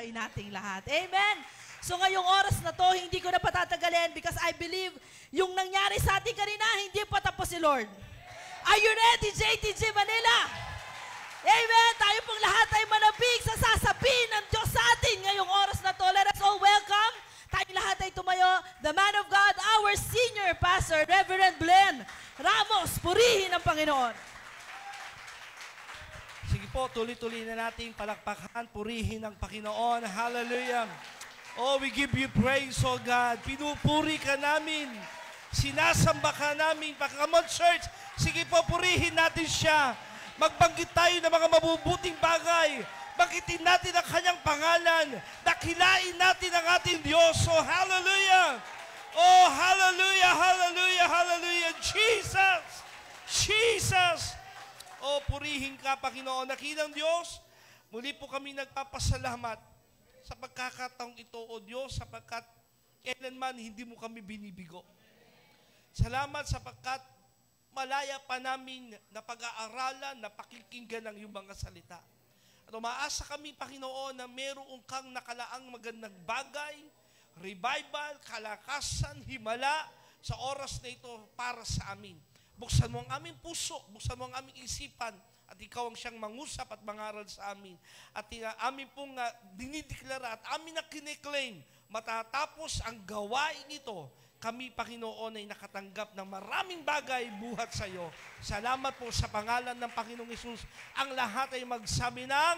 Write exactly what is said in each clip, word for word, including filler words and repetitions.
ay nating lahat. Amen! So ngayong oras na to, hindi ko na patatagalin because I believe yung nangyari sa atin kanina, hindi pa tapos si Lord. Are you ready, J T G Manila? Amen! Tayo pong lahat ay manabig sa sasabihin ng Diyos sa atin ngayong oras na to. Let us all welcome. Tayo lahat ay tumayo. The man of God, our senior pastor, Reverend Blenn Ramos. Purihin ang Panginoon. Sige po, tuloy-tuloy na natin palakpakan. Purihin ang Panginoon. Hallelujah! Oh, we give you praise, oh God. Pinupuri ka namin. Sinasamba ka namin. Come on, church. Sige po, purihin natin siya. Magbanggit tayo ng mga mabubuting bagay. Banggitin natin ang kanyang pangalan. Dakilain natin ang ating Diyos. Oh, hallelujah. Oh, hallelujah, hallelujah, hallelujah. Jesus. Jesus. Oh, purihin ka, Panginoon. Nakilang Diyos, muli po kami nagpapasalamat sa pagkakataong ito, O Diyos, sapagkat kailanman hindi mo kami binibigo. Salamat sapagkat malaya pa namin na pag-aaralan, na pakikinggan ang iyong mga salita. At umaasa kami, Panginoon, na meron kang nakalaang magandang bagay, revival, kalakasan, himala sa oras na ito para sa amin. Buksan mo ang aming puso, buksan mo ang aming isipan, at ikaw ang siyang mangusap at mangaral sa amin. At uh, amin pong uh, dinideklara at amin na kiniklaim, matatapos ang gawain ito, kami, Panginoon, ay nakatanggap ng maraming bagay buhat sa iyo. Salamat po sa pangalan ng Panginoong Hesus. Ang lahat ay magsabi ng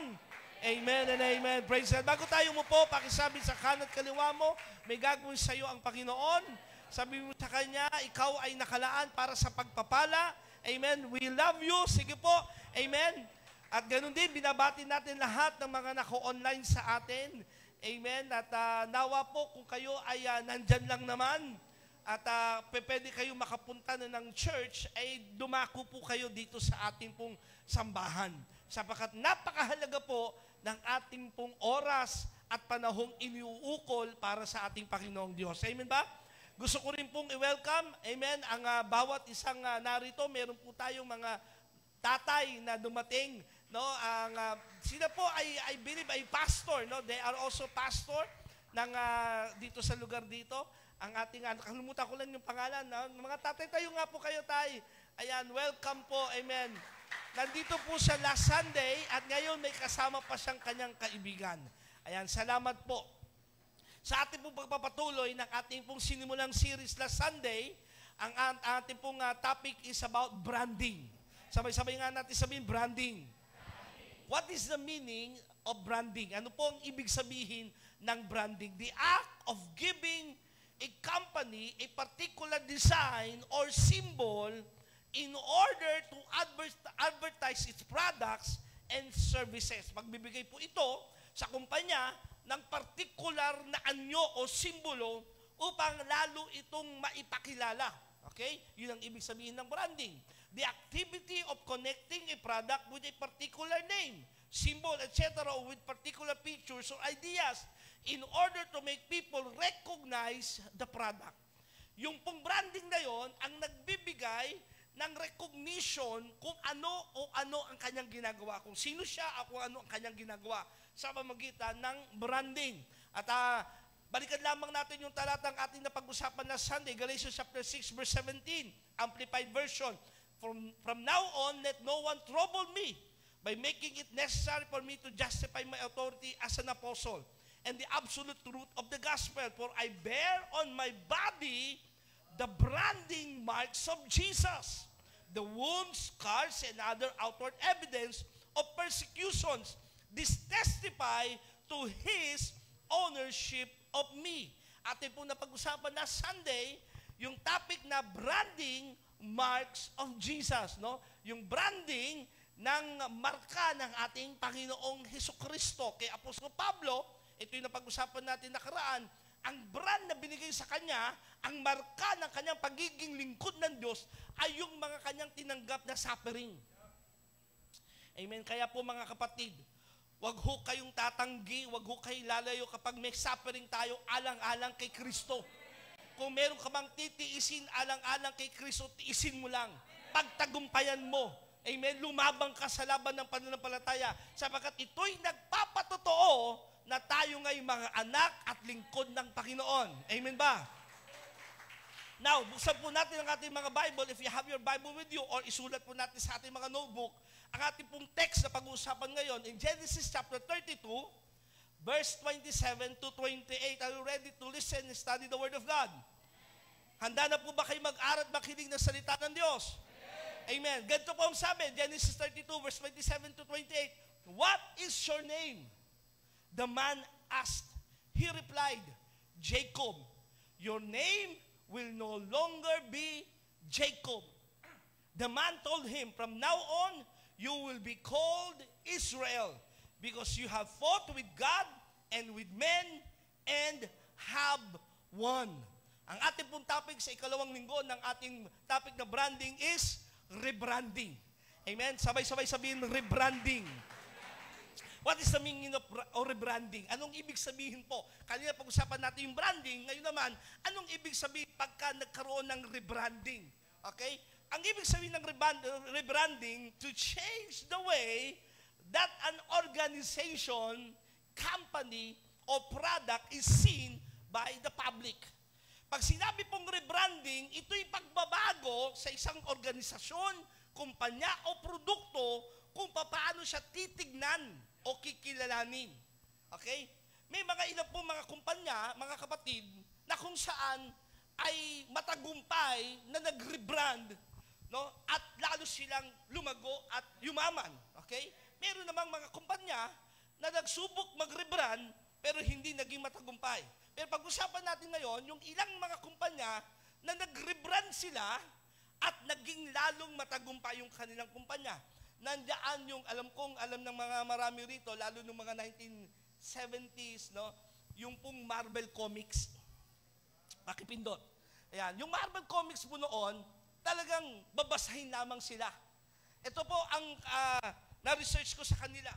Amen and Amen. Praise God. Bago tayo mo po, pakisabi sa kanat kaliwa mo, may gagawin sa iyo ang Panginoon. Sabi mo sa Kanya, ikaw ay nakalaan para sa pagpapala. Amen. We love you. Sige po. Amen. At ganun din, binabati natin lahat ng mga nako-online sa atin. Amen. At uh, nawa po kung kayo ay uh, nandyan lang naman at uh, pwede kayo makapunta na ng church, ay dumako po kayo dito sa ating pong sambahan. Sapagkat napakahalaga po ng ating pong oras at panahong iniuukol para sa ating Panginoong Diyos. Amen ba? Gusto ko rin pong i-welcome, amen, ang uh, bawat isang uh, narito. Meron po tayong mga tatay na dumating, no? Ang uh, sila po ay I believe ay pastor, no? They are also pastor ng uh, dito sa lugar dito. Ang ating uh, nakalimutan ko lang yung pangalan, no? Mga tatay, tayo nga po kayo, tay. Ayan, welcome po. Amen. Nandito po siya last Sunday at ngayon may kasama pa siyang kanyang kaibigan. Ayan, salamat po. Sa ating pong pagpapatuloy ng ating pong sinimulang series last Sunday, ang ating pong uh, topic is about branding. Sabay-sabay nga natin sabihin, branding. branding. What is the meaning of branding? Ano po ang ibig sabihin ng branding? The act of giving a company a particular design or symbol in order to advertise its products and services. Magbibigay po ito sa kumpanya ng partikular na anyo o simbolo upang lalo itong maipakilala. Okay? Yun ang ibig sabihin ng branding. The activity of connecting a product with a particular name, symbol, et cetera with particular pictures or ideas in order to make people recognize the product. Yung pong branding na yon ang nagbibigay ng recognition kung ano o ano ang kanyang ginagawa. Kung sino siya o kung ano ang kanyang ginagawa sa pamamagitan ng branding. At uh, balikan lamang natin yung talatang ating napag-usapan na Sunday, Galatians chapter six, verse seventeen, Amplified Version. From, from now on, let no one trouble me by making it necessary for me to justify my authority as an apostle and the absolute truth of the gospel, for I bear on my body the branding marks of Jesus, the wounds, scars, and other outward evidence of persecutions. This testify to His ownership of me. Atin po napag-usapan na Sunday, yung topic na branding marks of Jesus, no? Yung branding ng marka ng ating Panginoong Hesukristo. Kay Apostol Pablo, ito yung napag-usapan natin nakaraan, ang brand na binigay sa kanya, ang marka ng kanyang pagiging lingkod ng Diyos ay yung mga kanyang tinanggap na suffering. Amen. Kaya po mga kapatid, wag ho kayong tatanggi, wag ho kayong lalayo kapag may suffering tayo alang-alang kay Kristo. Kung meron ka bang titiisin alang-alang kay Kristo, tiisin mo lang. Pagtagumpayan mo. Amen. Lumabang ka sa laban ng pananampalataya sapagkat ito'y nagpapatotoo na tayo nga'y mga anak at lingkod ng Panginoon. Amen ba? Now, buksan po natin ang ating mga Bible. If you have your Bible with you, or isulat po natin sa ating mga notebook, ang ating pong text na pag-uusapan ngayon, in Genesis chapter thirty-two, verse twenty-seven to twenty-eight, are you ready to listen and study the Word of God? Handa na po ba kayo mag-aral, makinig ng salita ng Diyos? Amen. Ganito po ang sabi, Genesis thirty-two, verse twenty-seven to twenty-eight, "What is your name?" The man asked. He replied, "Jacob." "Your name will no longer be Jacob." The man told him, "From now on, you will be called Israel, because you have fought with God and with men and have won." Ang ating pong topic sa ikalawang linggo ng ating topic na branding is rebranding. Amen? Sabay-sabay sabihin, rebranding. What is the meaning of rebranding? Anong ibig sabihin po? Kanina pag-usapan natin yung branding, ngayon naman, anong ibig sabihin pagka nagkaroon ng rebranding? Okay? Ang ibig sabihin ng rebranding, to change the way that an organization, company, or product is seen by the public. Pag sinabi pong rebranding, ito'y pagbabago sa isang organisasyon, kumpanya, o produkto kung paano siya titignan o kikilalanin. Okay? May mga ilan po mga kumpanya, mga kapatid, na kung saan ay matagumpay na nag-rebrand, no? At lalo silang lumago at yumaman. Okay? Meron namang mga kumpanya na nagsubok mag-rebrand pero hindi naging matagumpay. Pero pag-usapan natin ngayon, yung ilang mga kumpanya na nag-rebrand sila at naging lalong matagumpay yung kanilang kumpanya. Nandyan yung, alam kong, alam ng mga marami rito, lalo ng mga nineteen seventies, no? Yung pong Marvel Comics. Pakipindot. Ayan. Yung Marvel Comics po noon, talagang babasahin lamang sila. Ito po ang uh, na-research ko sa kanila.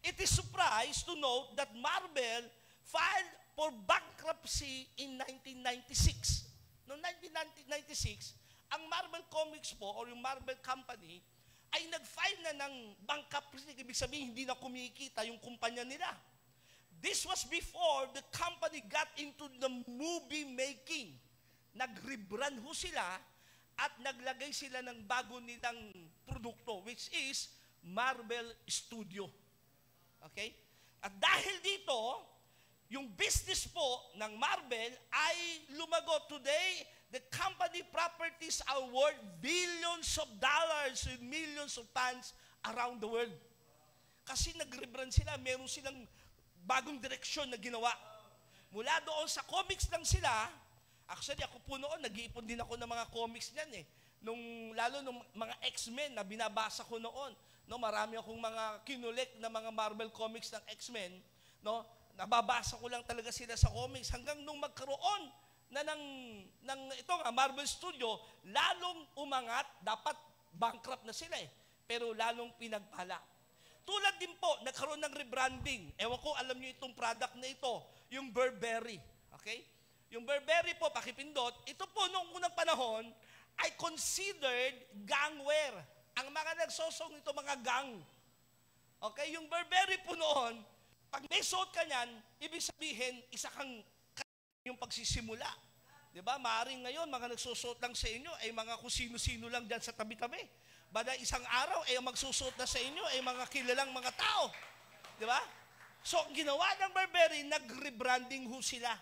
It is surprised to note that Marvel filed for bankruptcy in nineteen ninety-six. Noong nineteen ninety-six, ang Marvel Comics po, or yung Marvel Company, ay nag-file na ng bankruptcy. Ibig sabihin, hindi na kumikita yung kumpanya nila. This was before the company got into the movie making. Nag-rebrand ho sila at naglagay sila ng bago nilang produkto, which is Marvel Studio. Okay? At dahil dito, yung business po ng Marvel ay lumago. Today, the company properties are worth billions of dollars with millions of fans around the world. Kasi nag-rebrand sila, meron silang bagong direksyon na ginawa. Mula doon sa comics lang sila, actually ako po noon, nag-iipon din ako ng mga comics niyan eh. Nung, lalo nung mga X-Men na binabasa ko noon. No, marami akong mga kinulek na mga Marvel comics ng X-Men, no? Nababasa ko lang talaga sila sa comics hanggang nung magkaroon na ng, ng itong Marvel Studio, lalong umangat, dapat bankrupt na sila eh, pero lalong pinagpala. Tulad din po, nagkaroon ng rebranding. Ewan ko, alam nyo itong product na ito, yung Barberry. Okay? Yung Barberry po, pakipindot, ito po noong unang panahon, ay considered gangware. Ang mga nagsosong nito, mga gang. Okay? Yung Barberry po noon, pag may suot ka niyan, ibig sabihin, isa kang yung pagsisimula. Diba? Maaring ngayon, mga nagsusuot lang sa inyo ay mga kung sino-sino lang dyan sa tabi-tabi. Bada isang araw, ay magsusuot na sa inyo ay mga kilalang mga tao. Diba? So, ginawa ng Barberry, nag-rebranding ho sila.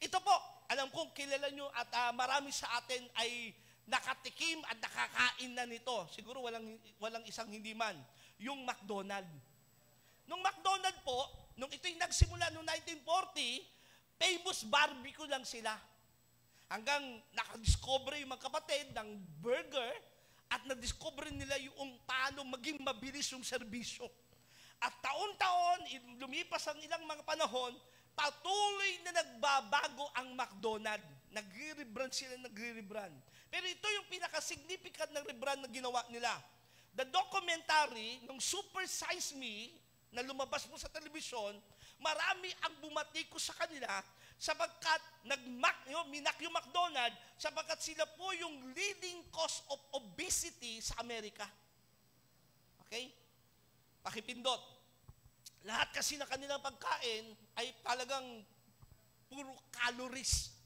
Ito po, alam kong kilala nyo at uh, marami sa atin ay nakatikim at nakakain na nito. Siguro walang, walang isang hindi man. Yung McDonald's. Nung McDonald's po, nung ito'y nagsimula noong nineteen forty, famous barbecue lang sila. Hanggang nakadiscover yung mga kapatid ng burger at nadiscover nila yung paano maging mabilis yung serbisyo. At taon-taon, lumipas ang ilang mga panahon, patuloy na nagbabago ang McDonald's. Nagre-rebrand sila, nagre-rebrand. Pero ito yung pinaka-significant ng rebrand na ginawa nila. The documentary, nung Super Size Me, na lumabas po sa telebisyon, marami ang bumatiko sa kanila sapagkat nag-mac, minak yung McDonald's sapagkat sila po yung leading cause of obesity sa Amerika. Okay? Pakipindot. Lahat kasi ng kanilang pagkain ay talagang puro calories.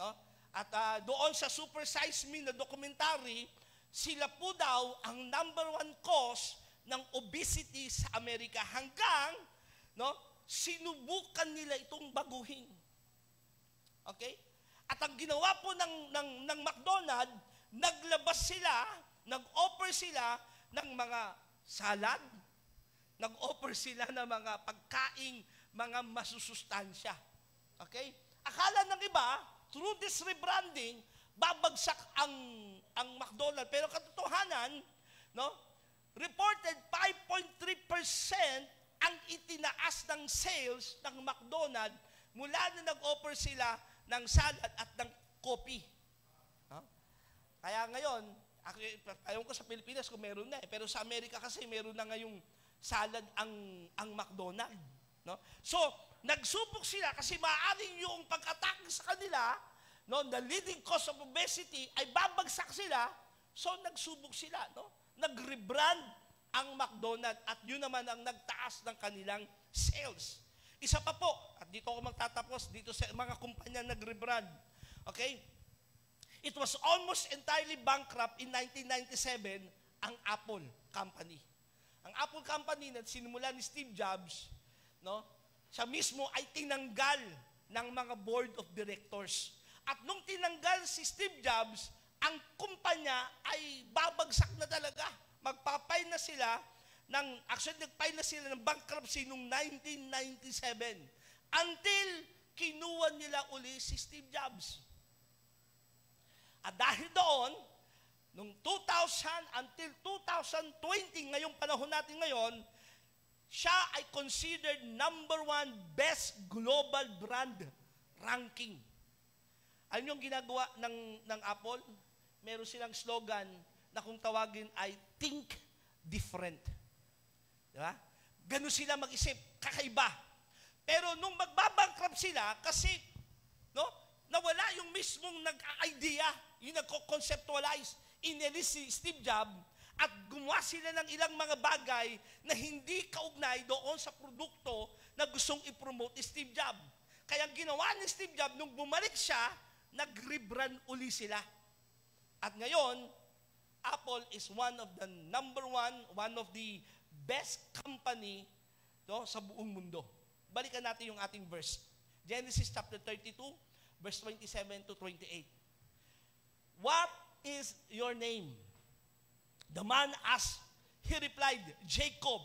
No? At uh, doon sa Super Size Me na documentary, sila po daw ang number one cause ng obesity sa Amerika hanggang no, sinubukan nila itong baguhin. Okay? At ang ginawa po ng, ng, ng McDonald's, naglabas sila, nag-offer sila ng mga salad, nag-offer sila ng mga pagkaing, mga masusustansya. Okay? Akala ng iba, through this rebranding, babagsak ang, ang McDonald's. Pero katotohanan, no, reported five point three percent ang itinaas ng sales ng McDonald's mula na nag-offer sila ng salad at ng kopi. Huh? Kaya ngayon, ayaw ko sa Pilipinas kung meron na eh, pero sa Amerika kasi meron na ngayong salad ang, ang McDonald's. No? So, nagsubok sila kasi maaaring yung pag-atake sa kanila, no, the leading cause of obesity ay babagsak sila, so nagsubok sila. No? Nag-rebrand ang McDonald's at yun naman ang nagtaas ng kanilang sales. Isa pa po, at dito ako magtatapos, dito sa mga kumpanya nag-rebrand. Okay? It was almost entirely bankrupt in nineteen ninety-seven ang Apple Company. Ang Apple Company na sinimula ni Steve Jobs, no? Siya mismo ay tinanggal ng mga board of directors. At nung tinanggal si Steve Jobs, ang kumpanya ay babagsak na talaga. Magpapay na sila. Nang, actually, nagpile na sila ng bankruptcy noong nineteen ninety-seven until kinuha nila uli si Steve Jobs. At dahil doon, noong two thousand until two thousand twenty, ngayong panahon natin ngayon, siya ay considered number one best global brand ranking. Ano yung ginagawa ng, ng Apple? Meron silang slogan na kung tawagin ay Think Different. Diba? Ganun sila mag-isip, kakaiba. Pero nung magbabankrupt sila, kasi no, nawala yung mismong nag-idea, yung nag-conceptualize, inelis si Steve Jobs, at gumawa sila ng ilang mga bagay na hindi kaugnay doon sa produkto na gustong ipromote ni Steve Jobs. Kaya ginawa ni Steve Jobs, nung bumalik siya, nag-rebrand uli sila. At ngayon, Apple is one of the number one, one of the best company no, sa buong mundo. Balikan natin yung ating verse. Genesis chapter thirty-two, verse twenty-seven to twenty-eight. What is your name? The man asked, he replied, Jacob.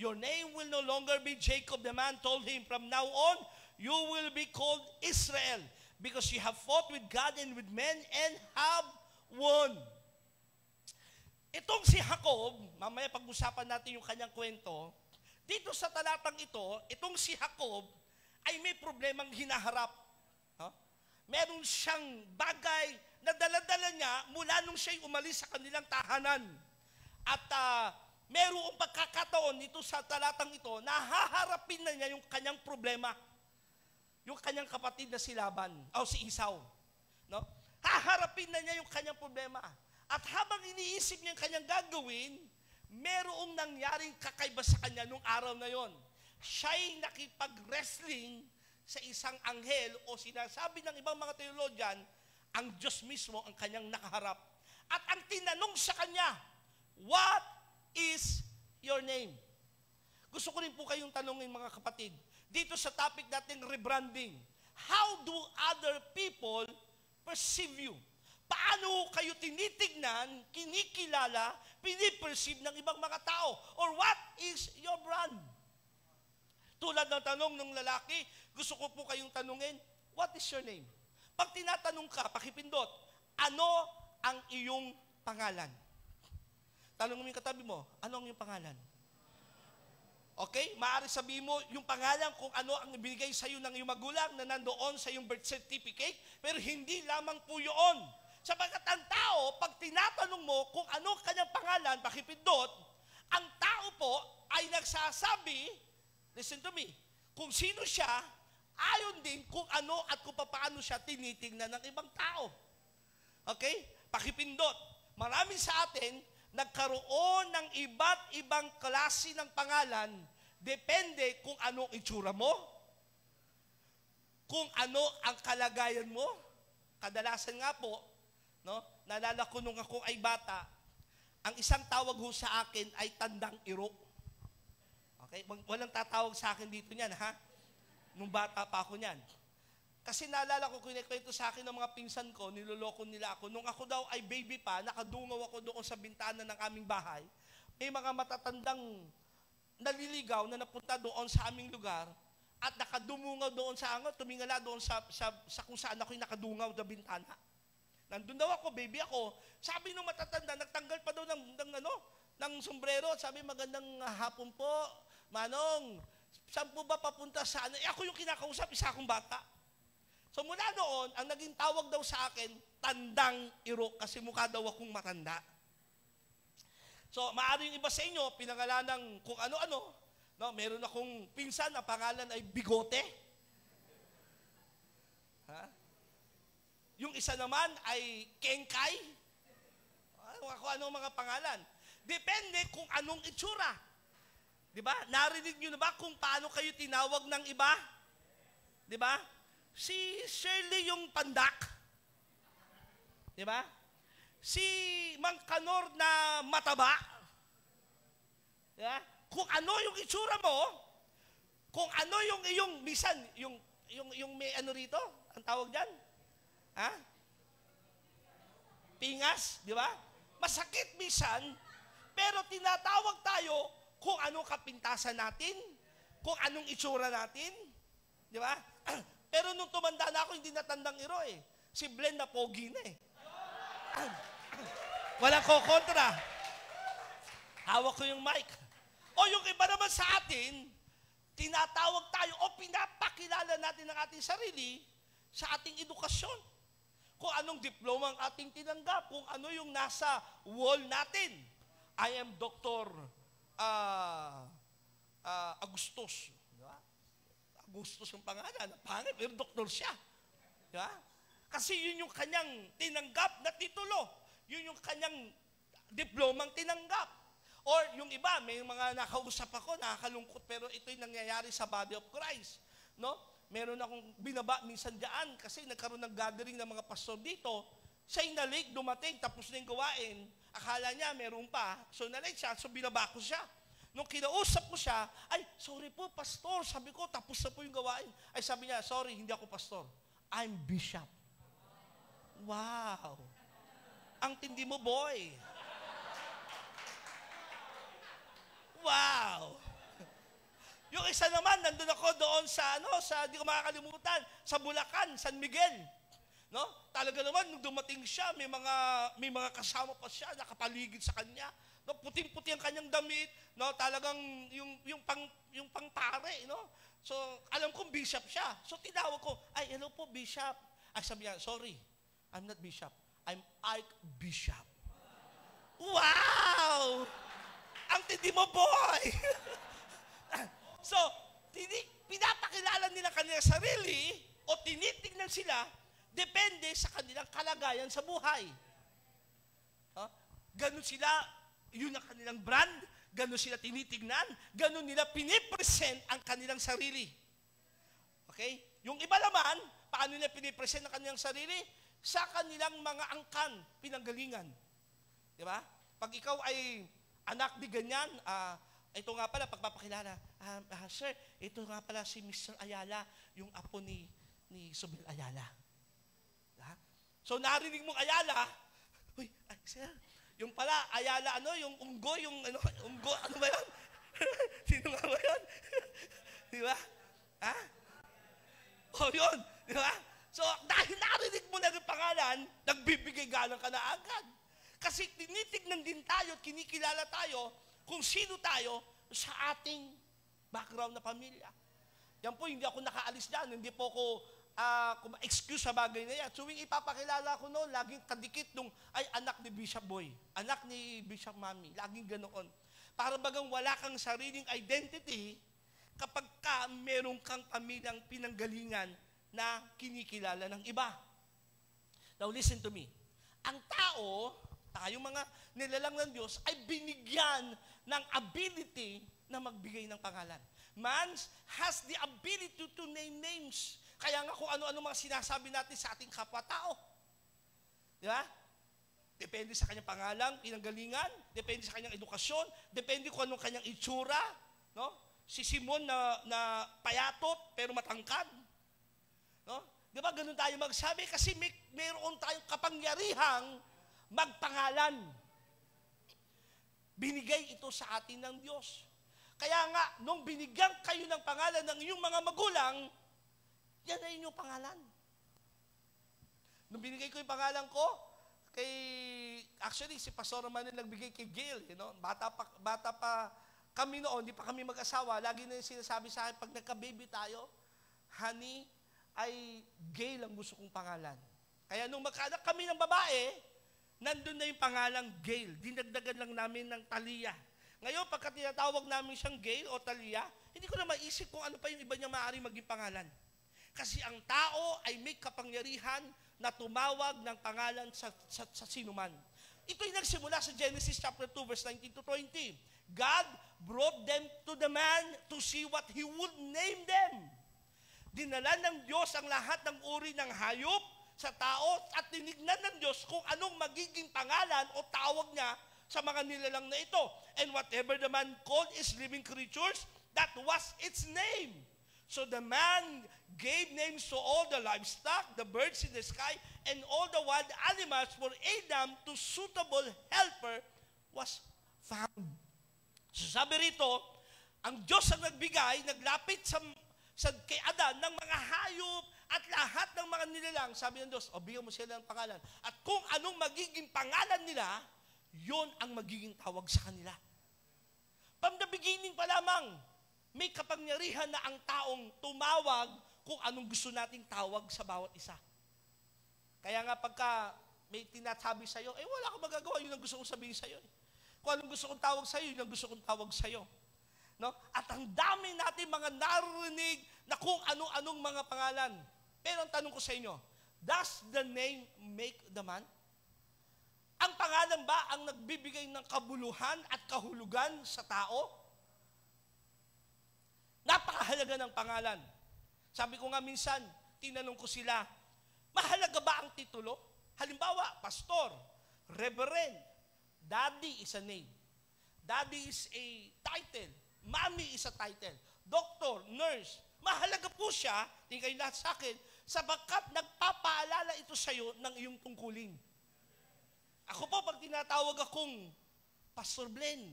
Your name will no longer be Jacob, the man told him. From now on, you will be called Israel, because you have fought with God and with men and have won. Itong si Jacob, mamaya pag-usapan natin yung kanyang kwento, dito sa talatang ito, itong si Jacob ay may problemang hinaharap. Huh? Meron siyang bagay na daladala niya mula nung siya'y umalis sa kanilang tahanan. At uh, merong pagkakataon dito sa talatang ito na haharapin na niya yung kanyang problema. Yung kanyang kapatid na si Laban, o oh, si Esau. No? Haharapin na niya yung kanyang problema. At habang iniisip niya ang kanyang gagawin, merong nangyaring kakaiba sa kanya nung araw na yon. Siya'y nakipag-wrestling sa isang anghel o sinasabi ng ibang mga theologian, ang Diyos mismo ang kanyang nakaharap. At ang tinanong sa kanya, what is your name? Gusto ko rin po kayong tanongin mga kapatid, dito sa topic natin rebranding, how do other people perceive you? Paano kayo tinitignan, kinikilala, piniperceive ng ibang mga tao? Or what is your brand? Tulad ng tanong ng lalaki, gusto ko po kayong tanungin, what is your name? Pag tinatanong ka, pakipindot, ano ang iyong pangalan? Tanong mo yung katabi mo, ano ang iyong pangalan? Okay? Maaari sabihin mo yung pangalan kung ano ang binigay sa iyo ng iyong magulang na nandoon sa iyong birth certificate, pero hindi lamang po yun. Sapagkat ang tao, pag tinatanong mo kung ano kanyang pangalan, pakipindot, ang tao po ay nagsasabi, listen to me, kung sino siya, ayon din kung ano at kung paano siya tinitingnan ng ibang tao. Okay? Pakipindot. Marami sa atin, nagkaroon ng iba't ibang klase ng pangalan Depende kung anong itsura mo, kung ano ang kalagayan mo. Kadalasan nga po, no, nalala ko nung ako ay bata, ang isang tawag ho sa akin ay tandang iro. Okay? Walang tatawag sa akin dito niyan, ha? Nung bata pa ako niyan. Kasi naalala ko, kinikwento sa akin ng mga pinsan ko, niloloko nila ako. Nung ako daw ay baby pa, nakadungaw ako doon sa bintana ng aming bahay, may mga matatandang naliligaw na napunta doon sa aming lugar at nakadungaw doon sa angot, tumingala doon sa, sa, sa kung saan ako'y nakadungaw na bintana. Nandun daw ako, baby ako. Sabi nung matatanda, nagtanggal pa daw ng, ng, ano, ng sombrero. Sabi, magandang hapon po, Manong. Saan po ba papunta sa ano? Eh, ako yung kinakausap, isa akong bata. So mula noon, ang naging tawag daw sa akin, tandang iro, kasi mukha daw akong matanda. So maaari yung iba sa inyo, pinangalan ng kung ano-ano. No, meron akong pinsan na pangalan ay Bigote. Ha? Yung isa naman ay Kengkay. Kung ano mga pangalan. Depende kung anong itsura. Diba? Narinig nyo na ba kung paano kayo tinawag ng iba? Diba? Si Shirley yung pandak. Di ba? Si Mang Kanor na mataba. Di ba? Kung ano yung itsura mo, kung ano yung iyong bisan, yung yung yung may ano rito, ang tawag diyan? Ha? Pingas, di ba? Masakit bisan, pero tinatawag tayo kung ano kapintasan natin, kung anong itsura natin, di ba? Pero nung tumanda na ako, hindi natandang iro eh. Si Blen na pogi na eh. Walang kokontra. Hawak ko yung mic. O yung iba naman sa atin, tinatawag tayo o pinapakilala natin ang ating sarili sa ating edukasyon. Kung anong diploma ang ating tinanggap, kung ano yung nasa wall natin. I am Doctor uh, uh, Agustos. Gusto siyang pangalan, pangalan, pero doktor siya. Diba? Kasi yun yung kanyang tinanggap na titulo. Yun yung kanyang diplomang tinanggap. Or yung iba, may mga nakausap ako, nakakalungkot, pero ito'y nangyayari sa body of Christ. No? Meron akong binaba minsan dyan kasi nagkaroon ng gathering ng mga pastor dito. Siya'y nalig, dumating, tapos na yung gawain. Akala niya, meron pa. So nalig siya, so binaba ko siya. Nung kinausap ko siya, ay, sorry po, pastor. Sabi ko, tapos na po yung gawain. Ay, sabi niya, sorry, hindi ako pastor. I'm bishop. Wow. Ang tindi mo, boy. Wow. Yung isa naman, nandun ako doon sa, ano, sa, di ko makakalimutan, sa Bulacan, San Miguel. No? Talaga naman, nung dumating siya, may mga, may mga kasama pa siya, nakapaligid sa kanya. No, puting-puti ang kanyang damit, no, talagang yung yung pang yung pangpare, no. So, alam kong bishop siya. So tinawag ko, "Ay, hello po, bishop." Ay, sabi niya, "Sorry. I'm not bishop. I'm archbishop." Wow! Ang tindi mo, boy. So, tini pinapakilala nila kanilang sarili o tinitignan sila depende sa kanilang kalagayan sa buhay. Huh? Ganun sila. Yun ang kanilang brand, gano'n sila tinitignan, gano'n nila pinipresent ang kanilang sarili. Okay? Yung iba naman, paano nila pinipresent ang kanilang sarili? Sa kanilang mga angkan, pinanggalingan. Di ba? Pag ikaw ay anak ni ganyan, uh, ito nga pala, pagpapakilala, uh, uh, sir, ito nga pala si mister Ayala, yung apo ni, ni Sobel Ayala. Ha? So narinig mong Ayala, uy, ay, sir, yung pala, Ayala, ano, yung unggo, yung ano, unggo, ano ba yun? Sino nga ba yun? Di ba? Ha? O yun, di ba? So, dahil narinig mo na yung pangalan, nagbibigay galang ka na agad. Kasi tinitignan din tayo at kinikilala tayo kung sino tayo sa ating background na pamilya. Yan po, hindi ako nakaalis dyan, hindi po ako... Uh, excuse sa bagay na yan. Tuwing ipapakilala ko noon, laging kadikit nung, ay, anak ni Bishop Boy, anak ni Bishop Mami, laging ganoon. Para bagang wala kang sariling identity kapag ka meron kang pamilyang pinanggalingan na kinikilala ng iba. Now listen to me. Ang tao, tayong mga nilalang ng Diyos, ay binigyan ng ability na magbigay ng pangalan. Man has the ability to name names. Kaya nga kung ano-ano mga sinasabi natin sa ating kapwa-tao. Di ba? Depende sa kanyang pangalan, pinanggalingan, depende sa kanyang edukasyon, depende kung anong kanyang itsura. No? Si Simon na, na payatot pero matangkad. No? Di ba ganun tayo magsabi? Kasi may, mayroon tayong kapangyarihang magpangalan. Binigay ito sa atin ng Diyos. Kaya nga, nung binigyan kayo ng pangalan ng iyong mga magulang, yan ay inyong pangalan. Nung binigay ko yung pangalan ko, kay, actually, si Pastor Roman na nagbigay kay Gail, you know, bata pa, bata pa kami noon, hindi pa kami mag-asawa, lagi na yung sinasabi sa akin, pag nagka-baby tayo, honey, ay Gail ang gusto kong pangalan. Kaya nung magkaanak kami ng babae, nandun na yung pangalang Gail. Dinagdagan lang namin ng Talia. Ngayon, pagka tinatawag namin siyang Gail o Talia, hindi ko na maisip kung ano pa yung iba niya maaaring maging pangalan. Kasi ang tao ay may kapangyarihan na tumawag ng pangalan sa, sa, sa sinuman. Ito'y nagsimula sa Genesis chapter two, verse nineteen to twenty. God brought them to the man to see what he would name them. Dinala ng Diyos ang lahat ng uri ng hayop, sa tao at tinignan ng Diyos kung anong magiging pangalan o tawag niya sa mga nilalang na ito. And whatever the man called is living creatures, that was its name. So the man gave names to all the livestock, the birds in the sky, and all the wild animals, for Adam to suitable helper was found. So sabi rito, ang Diyos ang nagbigay, naglapit sa, sa kay Adan ng mga hayop, at lahat ng mga nilalang, sabi ng Diyos, o bigyan mo sila ng pangalan. At kung anong magiging pangalan nila, yon ang magiging tawag sa kanila. From the beginning pa lamang, may kapangyarihan na ang taong tumawag kung anong gusto nating tawag sa bawat isa. Kaya nga pagka may tinatabi sa'yo, eh wala akong magagawa, yun ang gusto kong sabihin sa'yo. Eh. Kung anong gusto kong tawag sa'yo, yun ang gusto kong tawag sa'yo. No? At ang dami natin mga narinig na kung ano-anong mga pangalan. Pero ang tanong ko sa inyo, does the name make the man? Ang pangalan ba ang nagbibigay ng kabuluhan at kahulugan sa tao? Napakahalaga ng pangalan. Sabi ko nga minsan, tinanong ko sila, mahalaga ba ang titulo? Halimbawa, pastor, reverend, daddy is a name. Daddy is a title. Mommy is a title. Doctor, nurse, mahalaga po siya, tingnan lahat sa akin, sabagkat nagpapaalala ito sa iyo ng iyong tungkulin. Ako po, pag tinatawag akong Pastor Blenn,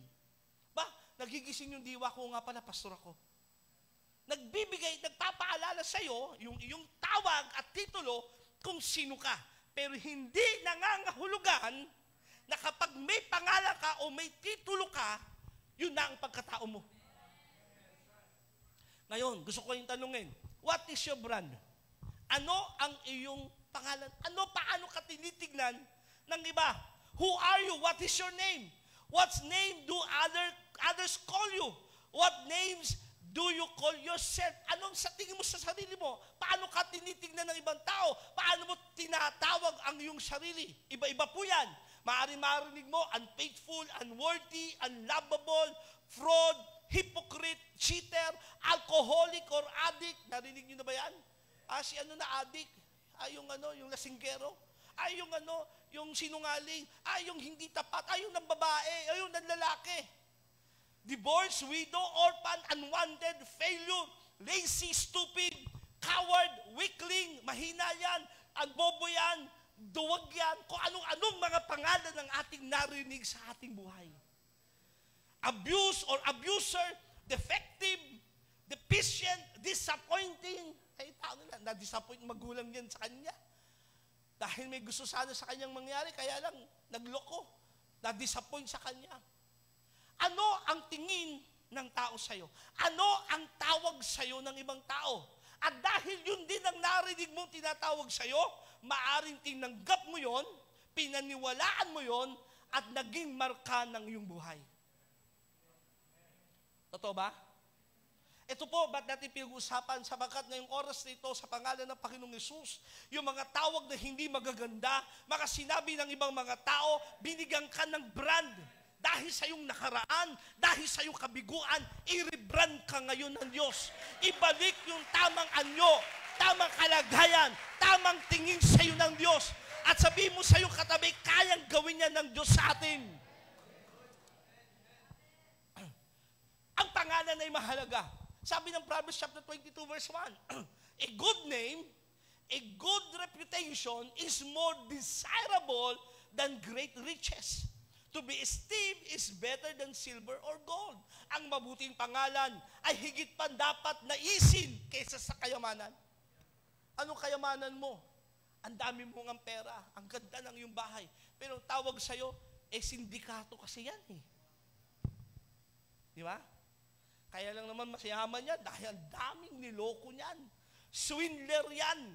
ba, nagigising yung diwa ko, nga pala, pastor ako. Nagbibigay, nagpapaalala sa iyo, yung iyong tawag at titulo, kung sino ka. Pero hindi nangangahulugan na kapag may pangalan ka o may titulo ka, yun na ang pagkatao mo. Ngayon, gusto ko yung tanungin, what is your brand? Ano ang iyong pangalan? Ano, paano ka tinitignan ng iba? Who are you? What is your name? What name do other, others call you? What names do you call yourself? Anong sa tingin mo sa sarili mo? Paano ka tinitignan ng ibang tao? Paano mo tinatawag ang iyong sarili? Iba-iba po yan. Maaaring marinig mo, unfaithful, unworthy, unlovable, fraud, hypocrite, cheater, alcoholic or addict. Narinig niyo na ba yan? Ah, si ano na addict? Ah, yung ano, yung lasinggero? Ah, yung ano, yung sinungaling? Ah, yung hindi tapat? Ah, yung ng babae? Ah, yung ng lalaki? Divorce, widow, orphan, unwanted, failure, lazy, stupid, coward, weakling, mahina yan, bobo yan, duwag yan, kung anong-anong mga pangalan ng ating narinig sa ating buhay. Abuse or abuser, defective, deficient, disappointing. Ay, tao nila, na-disappoint magulang yan sa kanya. Dahil may gusto sana sa kanyang mangyari, kaya lang nagloko, na-disappoint sa kanya. Ano ang tingin ng tao sa'yo? Ano ang tawag sa'yo ng ibang tao? At dahil yun din ang narinig mong tinatawag sa'yo, maaring tinanggap mo yon, pinaniwalaan mo yon, at naging marka ng iyong buhay. Totoo ba? Ito po, ba't natin pinag-usapan? Sabagkat ngayong oras nito, sa pangalan ng Panginoong Yesus, yung mga tawag na hindi magaganda, mga sinabi ng ibang mga tao, binigyan ka ng brand. dahil sa iyong nakaraan, dahil sa iyong kabiguan, i-rebrand ka ngayon ng Diyos. Ibalik yung tamang anyo, tamang kalagayan, tamang tingin sa iyo ng Diyos. At sabihin mo sa iyong katabi, kayang gawin niya ng Diyos sa atin. Ang pangalan ay mahalaga. Sabi ng Proverbs chapter twenty-two verse one, a good name, a good reputation is more desirable than great riches. To be esteemed is better than silver or gold. Ang mabuting pangalan ay higit pang dapat naisin kaysa sa kayamanan. Anong kayamanan mo? Ang dami mong ang pera, ang ganda ng iyong bahay. Pero tawag sa'yo, eh sindikato kasi yan eh. Di ba? Kaya lang naman masayaman niya dahil daming niloko niyan. Swindler yan.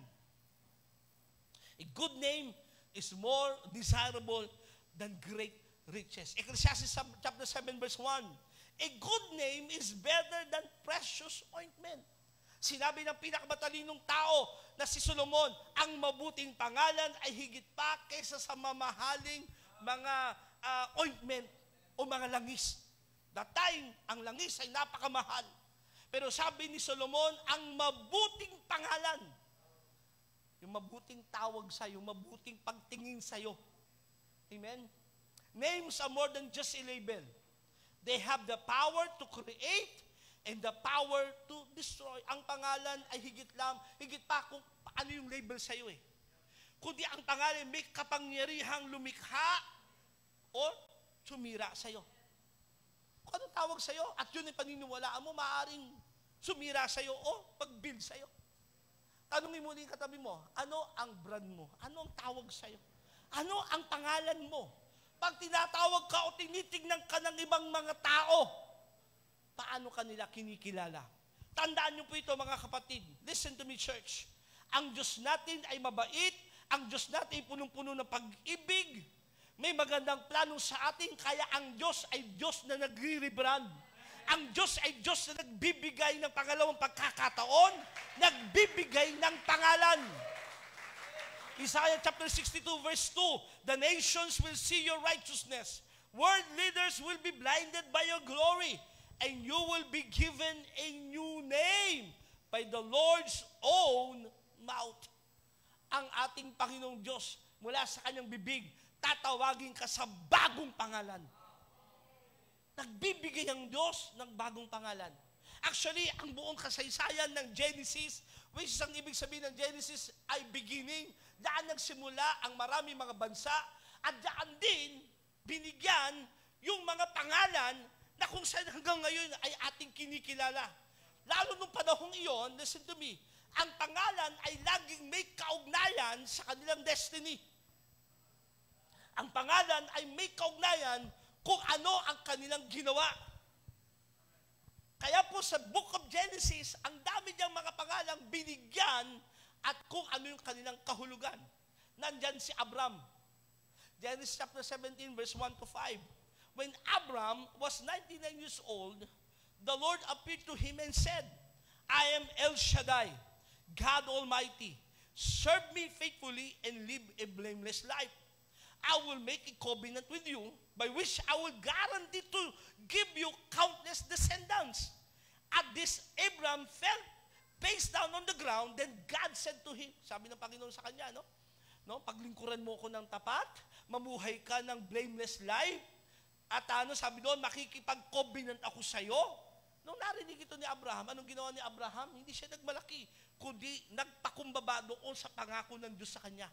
A good name is more desirable than great riches. Ecclesiastes chapter seven verse one, a good name is better than precious ointment. Sinabi ng pinakamatalinong tao na si Solomon, ang mabuting pangalan ay higit pa kaysa sa mamahaling mga uh, ointment o mga langis. That time, ang langis ay napakamahal. Pero sabi ni Solomon, ang mabuting pangalan, yung mabuting tawag sa'yo, mabuting pagtingin sa'yo. Amen? Names are more than just a label. They have the power to create and the power to destroy. Ang pangalan ay higit lang, higit pa kung paano yung label sa'yo eh. Kundi ang pangalan may kapangyarihang lumikha or sumira sa'yo. Kung anong tawag sa'yo at yun ay paniniwalaan mo, maaaring sumira sa'yo o pag-build sa'yo. Tanungin mo yung katabi mo, ano ang brand mo? Ano ang tawag sa'yo? Ano ang pangalan mo? Pag tinatawag ka o tinitignan ka ng ibang mga tao, paano ka nila kinikilala? Tandaan niyo po ito mga kapatid. Listen to me church. Ang Diyos natin ay mabait. Ang Diyos natin ay punong-puno ng pag-ibig. May magandang plano sa atin, kaya ang Diyos ay Diyos na nagre-rebrand. Ang Diyos ay Diyos na nagbibigay ng pangalawang pagkakataon, nagbibigay ng pangalan. Isaiah chapter sixty-two verse two, the nations will see your righteousness. World leaders will be blinded by your glory, and you will be given a new name by the Lord's own mouth. Ang ating Panginoong Diyos, mula sa kanyang bibig, tatawagin ka sa bagong pangalan. Nagbibigay ang Diyos ng bagong pangalan. Actually, ang buong kasaysayan ng Genesis, which is ang ibig sabihin ng Genesis ay beginning, daan nagsimula ang marami mga bansa at daan din binigyan yung mga pangalan na kung saan hanggang ngayon ay ating kinikilala. Lalo nung panahong iyon, listen to me, ang pangalan ay laging may kaugnayan sa kanilang destiny. Ang pangalan ay may kaugnayan kung ano ang kanilang ginawa. Kaya po sa Book of Genesis, ang dami niyang mga pangalang binigyan at kung ano yung kanilang kahulugan. Nandyan si Abram. Genesis chapter seventeen verse one to five. When Abram was ninety-nine years old, the Lord appeared to him and said, I am El Shaddai, God Almighty. Serve me faithfully and live a blameless life. I will make a covenant with you by which I will guarantee to give you countless descendants. At this, Abram fell face down on the ground, then God said to him, sabi ng Panginoon sa kanya, no? No? Paglingkuran mo ko ng tapat, mamuhay ka ng blameless life, at ano, sabi doon, makikipag-covenant ako sa'yo. Nung narinig ito ni Abraham, anong ginawa ni Abraham? Hindi siya nagmalaki, kundi nagpakumbaba doon sa pangako ng Diyos sa kanya.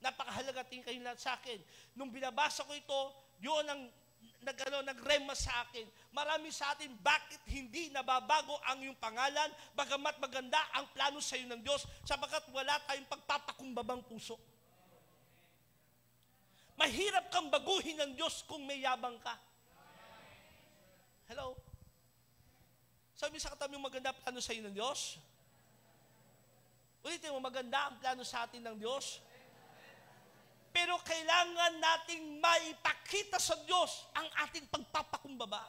Napakahalaga tingin kayo lahat sa akin. Nung binabasa ko ito, yun ang nag, ano, nagrema sa akin. Marami sa atin, bakit hindi nababago ang iyong pangalan, bagamat maganda ang plano sa iyo ng Diyos, sabagat wala tayong pagpapakumbabang puso. Mahirap kang baguhin ng Diyos kung may yabang ka. Hello? Sabi sa katabi yung maganda plano sa iyo ng Diyos? Ulitin mo, maganda ang plano sa atin ng Diyos? Pero kailangan nating maipakita sa Diyos ang ating pagpapakumbaba.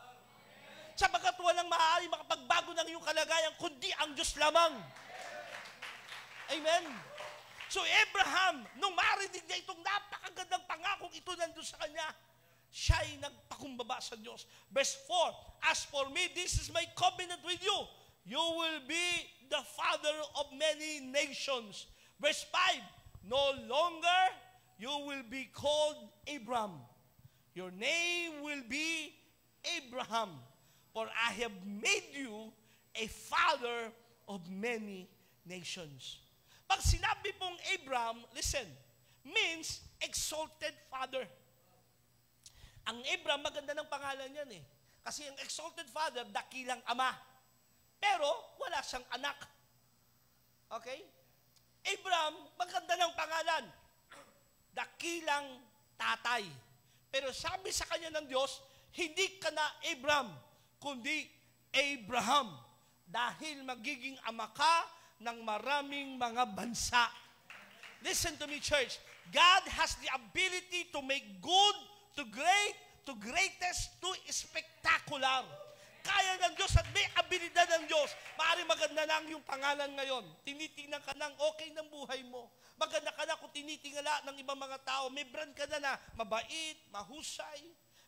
Sapagkat walang maaari makapagbago ng iyong kalagayan, kundi ang Diyos lamang. Amen? So Abraham, nung marinig niya itong napakagandang pangakong ito ng Diyos sa kanya, siya ay nagpakumbaba sa Diyos. Verse four, as for me, this is my covenant with you. You will be the father of many nations. Verse five, no longer you will be called Abram. Your name will be Abraham, for I have made you a father of many nations. Pag sinabi pong Abraham, listen, means exalted father. Ang Abraham, maganda ng pangalan niyan eh. Kasi ang exalted father, dakilang ama. Pero wala siyang anak. Okay? Abraham, maganda ng pangalan. Dakilang tatay. Pero sabi sa kanya ng Diyos, hindi ka na Abraham, kundi Abraham. Dahil magiging ama ka ng maraming mga bansa. Listen to me, church. God has the ability to make good, to great, to greatest, to spectacular. Kaya ng Diyos at may abilidad ng Diyos. Maaaring maganda na ang iyong pangalan ngayon. Tinitingnan ka ng okay ng buhay mo. Maganda ka na kung tinitingala ng ibang mga tao. May brand ka na na mabait, mahusay.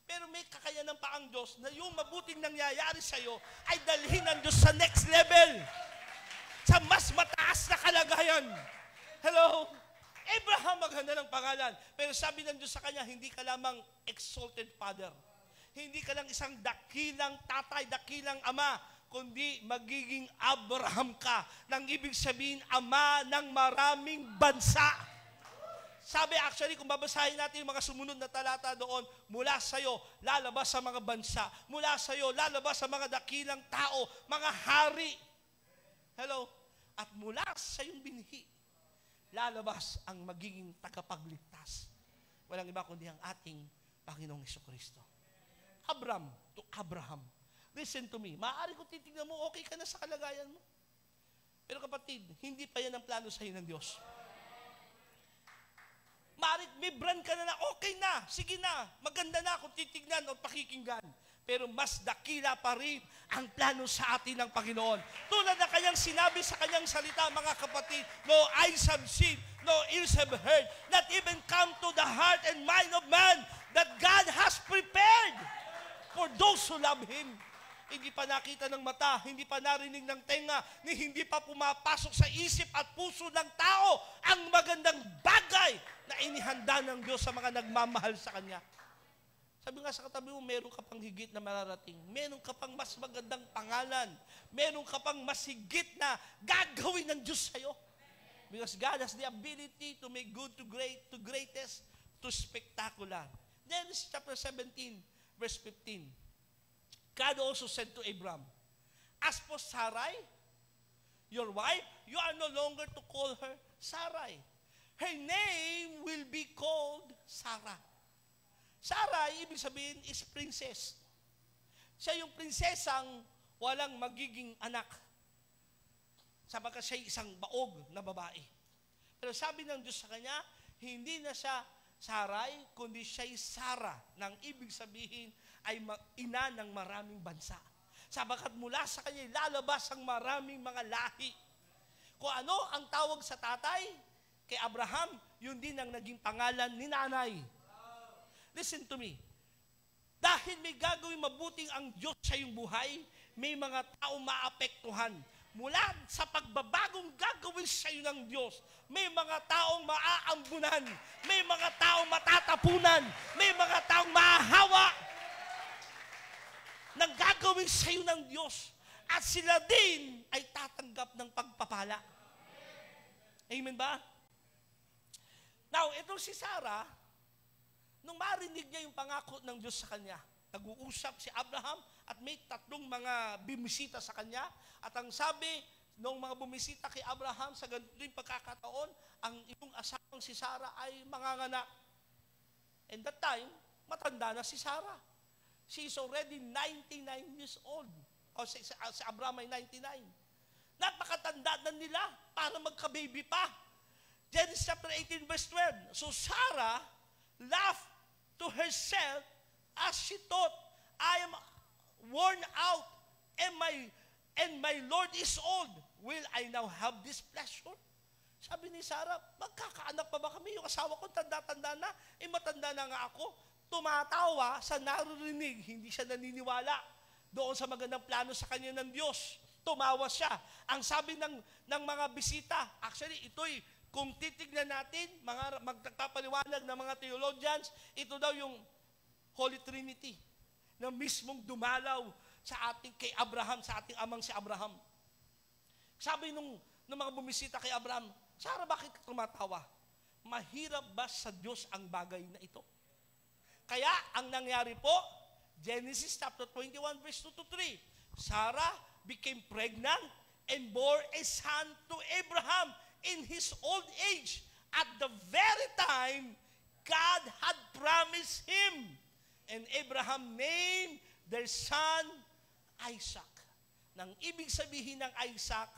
Pero may kakayanan pa ang Diyos na yung mabuting nangyayari sa'yo ay dalhin ng Diyos sa next level. Sa mas mataas na kalagayan. Hello? Abraham, maganda ng pangalan. Pero sabi ng Diyos sa kanya, hindi ka lamang exalted father. Hindi ka lang isang dakilang tatay, dakilang ama, kundi magiging Abraham ka. Nang ibig sabihin, ama ng maraming bansa. Sabi actually, kung babasahin natin yung mga sumunod na talata doon, mula sa'yo, lalabas sa mga bansa. Mula sa'yo, lalabas sa mga dakilang tao, mga hari. Hello? At mula sa iyong binhi, lalabas ang magiging tagapagligtas. Walang iba kundi ang ating Panginoong Jesucristo. Abram to Abraham. Listen to me. Maaari kong titignan mo, okay ka na sa kalagayan mo. Pero kapatid, hindi pa yan ang plano sa iyo ng Diyos. Maaari, may brand ka na na, okay na, sige na, maganda na kung titignan o pakikinggan. Pero mas dakila pa rin ang plano sa atin ng Panginoon. Tulad na kanyang sinabi sa kanyang salita, mga kapatid, no eyes have seen, no ears have heard, not even come to the heart and mind of man that God has prepared for those who love Him. Hindi pa nakita ng mata, hindi pa narinig ng tenga, ni hindi pa pumapasok sa isip at puso ng tao ang magandang bagay na inihanda ng Diyos sa mga nagmamahal sa Kanya. Sabi nga sa katabi mo, meron ka pang higit na mararating. Meron ka pang mas magandang pangalan. Meron ka pang mas higit na gagawin ng Diyos sa'yo. Because God has the ability to make good to great, to greatest, to spectacular. Genesis chapter seventeen, verse fifteen. God also said to Abram, as for Sarai, your wife, you are no longer to call her Sarai. Her name will be called Sarah. Sarah, ibig sabihin, is princess. Siya yung prinsesang walang magiging anak. Sapagkat siya isang baog na babae. Pero sabi ng Diyos sa kanya, hindi na siya Sarai, kundi siya'y Sarah. Nang ibig sabihin ay ina ng maraming bansa. Sapagkat mula sa kanya lalabas ang maraming mga lahi. Kung ano ang tawag sa tatay, kay Abraham, yun din ang naging pangalan ni nanay. Listen to me. Dahil may gagawin mabuting ang Diyos sa iyong buhay, may mga tao maapektuhan. Mula sa pagbabagong gagawin sa iyo ng Diyos, may mga taong maaambunan, may mga taong matatapunan, may mga taong mahahawa ng gagawin sa iyo ng Diyos. At sila din ay tatanggap ng pagpapala. Amen ba? Now, itong si Sarah, nung marinig niya yung pangako ng Diyos sa kanya, nag-uusap si Abraham at may tatlong mga bumisita sa kanya. At ang sabi nung mga bumisita kay Abraham sa ganitong pagkakataon, ang iyong asawang si Sarah ay manganganak. And that time, matanda na si Sarah. She is already ninety-nine years old. O si, si Abraham ay ninety-nine. Napakatanda na nila para magka-baby pa. Genesis chapter eighteen verse twelve. So Sarah laughed to herself as she thought, I am worn out and my, and my Lord is old. Will I now have this pleasure? Sabi ni Sarah, magkakaanak pa ba kami? Yung asawa ko, tanda-tanda na. Eh, matanda na nga ako. tumatawa sa naririnig, hindi siya naniniwala doon sa magandang plano sa kanya ng Diyos. Tumawa siya. Ang sabi ng, ng mga bisita, actually ito'y kung titignan natin, mga magtatapaliwanag ng mga theologians, ito daw yung Holy Trinity na mismong dumalaw sa ating kay Abraham, sa ating amang si Abraham. Sabi nung, nung mga bumisita kay Abraham, Sarah, bakit tumatawa? Mahirap ba sa Diyos ang bagay na ito? Kaya ang nangyari po, Genesis chapter twenty-one verse two to three, Sarah became pregnant and bore a son to Abraham in his old age, at the very time God had promised him. And Abraham named their son Isaac. Nang ibig sabihin ng Isaac,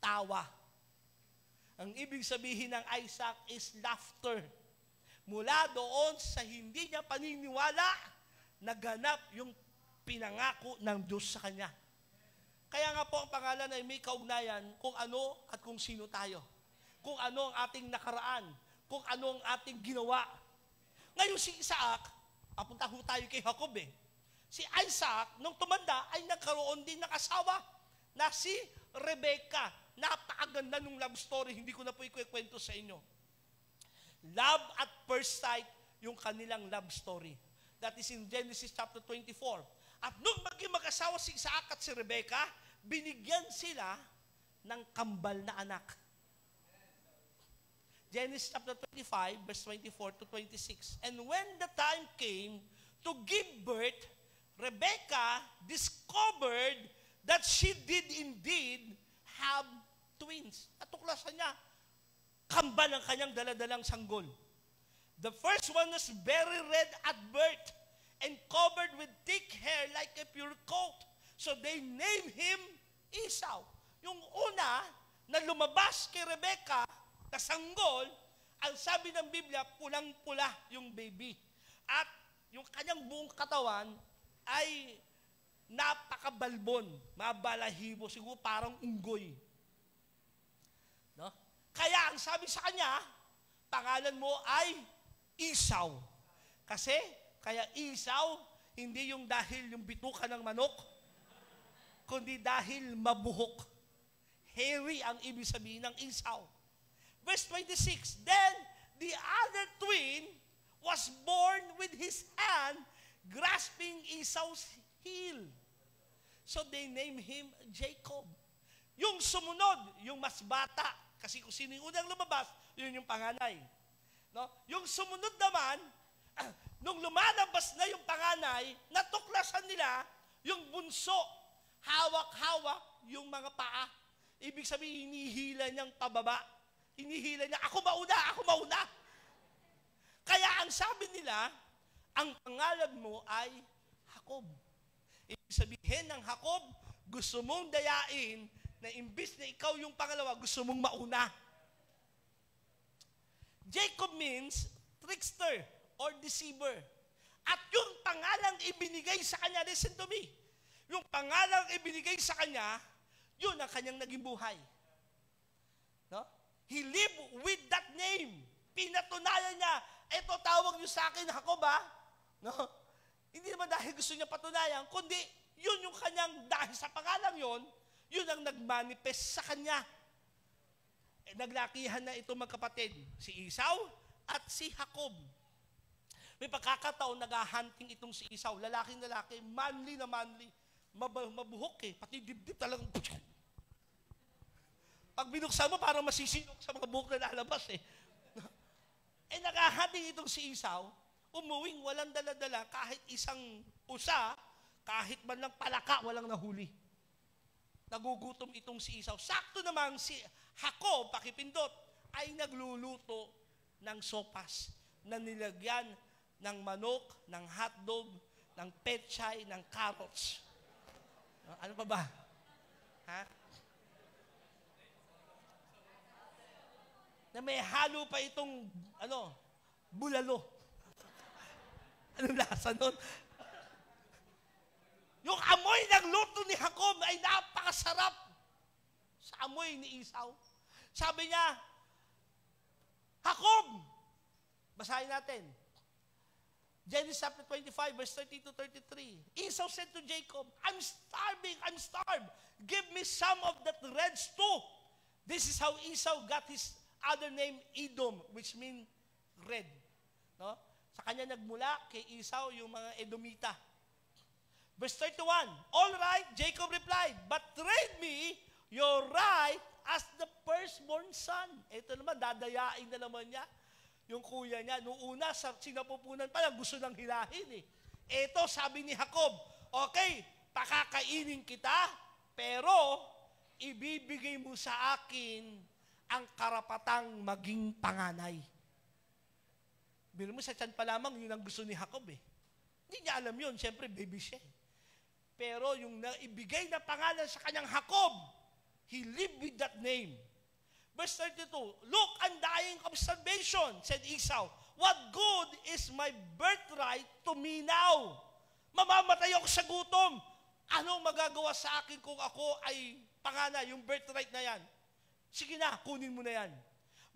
tawa. Ang ibig sabihin ng Isaac is laughter. Mula doon sa hindi niya paniniwala, naganap yung pinangako ng Diyos sa kanya. Kaya nga po ang pangalan ay may kaugnayan kung ano at kung sino tayo. Kung ano ang ating nakaraan. Kung ano ang ating ginawa. Ngayon si Isaac, apunta ho tayo kay Jacob eh. Si Isaac, nung tumanda, ay nagkaroon din ng asawa na si Rebecca. Napakaganda nung love story. Hindi ko na po ikukwento sa inyo. Love at first sight yung kanilang love story. That is in Genesis chapter twenty-four. At nung maging mag-asawa si Isaac at si Rebecca, binigyan sila ng kambal na anak. Genesis chapter twenty-five, verse twenty-four to twenty-six. And when the time came to give birth, Rebecca discovered that she did indeed have twins. Natuklasan niya, kambal ang kanyang daladalang sanggol. The first one was very red at birth and covered with thick hair like a pure coat. So they named him Esau. Yung una na lumabas kay Rebecca na sanggol, ang sabi ng Biblia, pulang-pula yung baby. At yung kanyang buong katawan ay napakabalbon, mabalahibo, siguro parang unggoy. No? Kaya ang sabi sa kanya, pangalan mo ay Esau. Kasi, Kaya Esau, hindi yung dahil yung bituka ng manok, kundi dahil mabuhok. Hairy ang ibig sabihin ng Esau. Verse twenty-six, then the other twin was born with his hand grasping Esau's heel. So they named him Jacob. Yung sumunod, yung mas bata, kasi kung sino yung unang lumabas, yun yung panganay. No? Yung sumunod naman, nung lumalabas na yung panganay, natuklasan nila yung bunso, hawak-hawak yung mga paa. Ibig sabihin, hinihila niyang pababa. Hinihila niya, ako mauna, ako mauna. Kaya ang sabi nila, ang pangalan mo ay Jacob. Ibig sabihin ng Jacob, gusto mong dayain na imbis na ikaw yung pangalawa, gusto mong mauna. Jacob means trickster or deceiver. At yung pangalang ibinigay sa kanya, listen to me, yung pangalang ibinigay sa kanya, yun ang kanyang naging buhay. No? He lived with that name. Pinatunayan niya, eto tawag niyo sa akin, Jacob ba? No? Hindi naman dahil gusto niya patunayan, kundi yun yung kanyang, dahil sa pangalang yun, yun ang nagmanifest sa kanya. Eh, naglakihan na ito magkapatid, si Esau at si Jacob. May pagkakataon, nag-hunting itong si Esau. Lalaking lalaki, manly na manly. Mabuhok eh. Pati dibdib talagang... Pag binuksan mo, parang masisinok sa mga buhok na lalabas eh. Eh, nag-hunting itong si Esau. Umuwing walang daladala. Kahit isang usa, kahit man lang palaka, walang nahuli. Nagugutom itong si Esau. Sakto namang si Jacob, pakipindot, ay nagluluto ng sopas na nilagyan ng manok, ng hotdog, ng pechay, ng carrots. Ano pa ba? Ha? Na may halo pa itong, ano, bulalo. Anong lasa nun? Yung amoy ng luto ni Jacob ay napakasarap sa amoy ni Esau. Sabi niya, Jacob, basahin natin, Genesis chapter twenty-five, verse thirty to thirty-three. Esau said to Jacob, I'm starving, I'm starved. Give me some of that red stew. This is how Esau got his other name, Edom, which means red. No? Sa kanya nagmula kay Esau yung mga Edomita. Verse thirty-one, all right, Jacob replied, but trade me your right as the firstborn son. Ito naman, dadayain na naman niya. Yung kuya niya, nung una, sa sinapupunan pa lang, gusto nang hilahin eh. Eto, sabi ni Jacob, okay, pakakainin kita, pero ibibigay mo sa akin ang karapatang maging panganay. Biro mo, sa tiyan pa lamang, yun ang gusto ni Jacob eh. Hindi niya alam yun, siyempre baby siya eh. Pero yung naibigay na pangalan sa kanyang Jacob, he lived with that name. Verse thirty-two, look, I'm dying of starvation, said Esau. What good is my birthright to me now? Mamamatay ako sa gutom. Anong magagawa sa akin kung ako ay panganay, yung birthright na yan? Sige na, kunin mo na yan.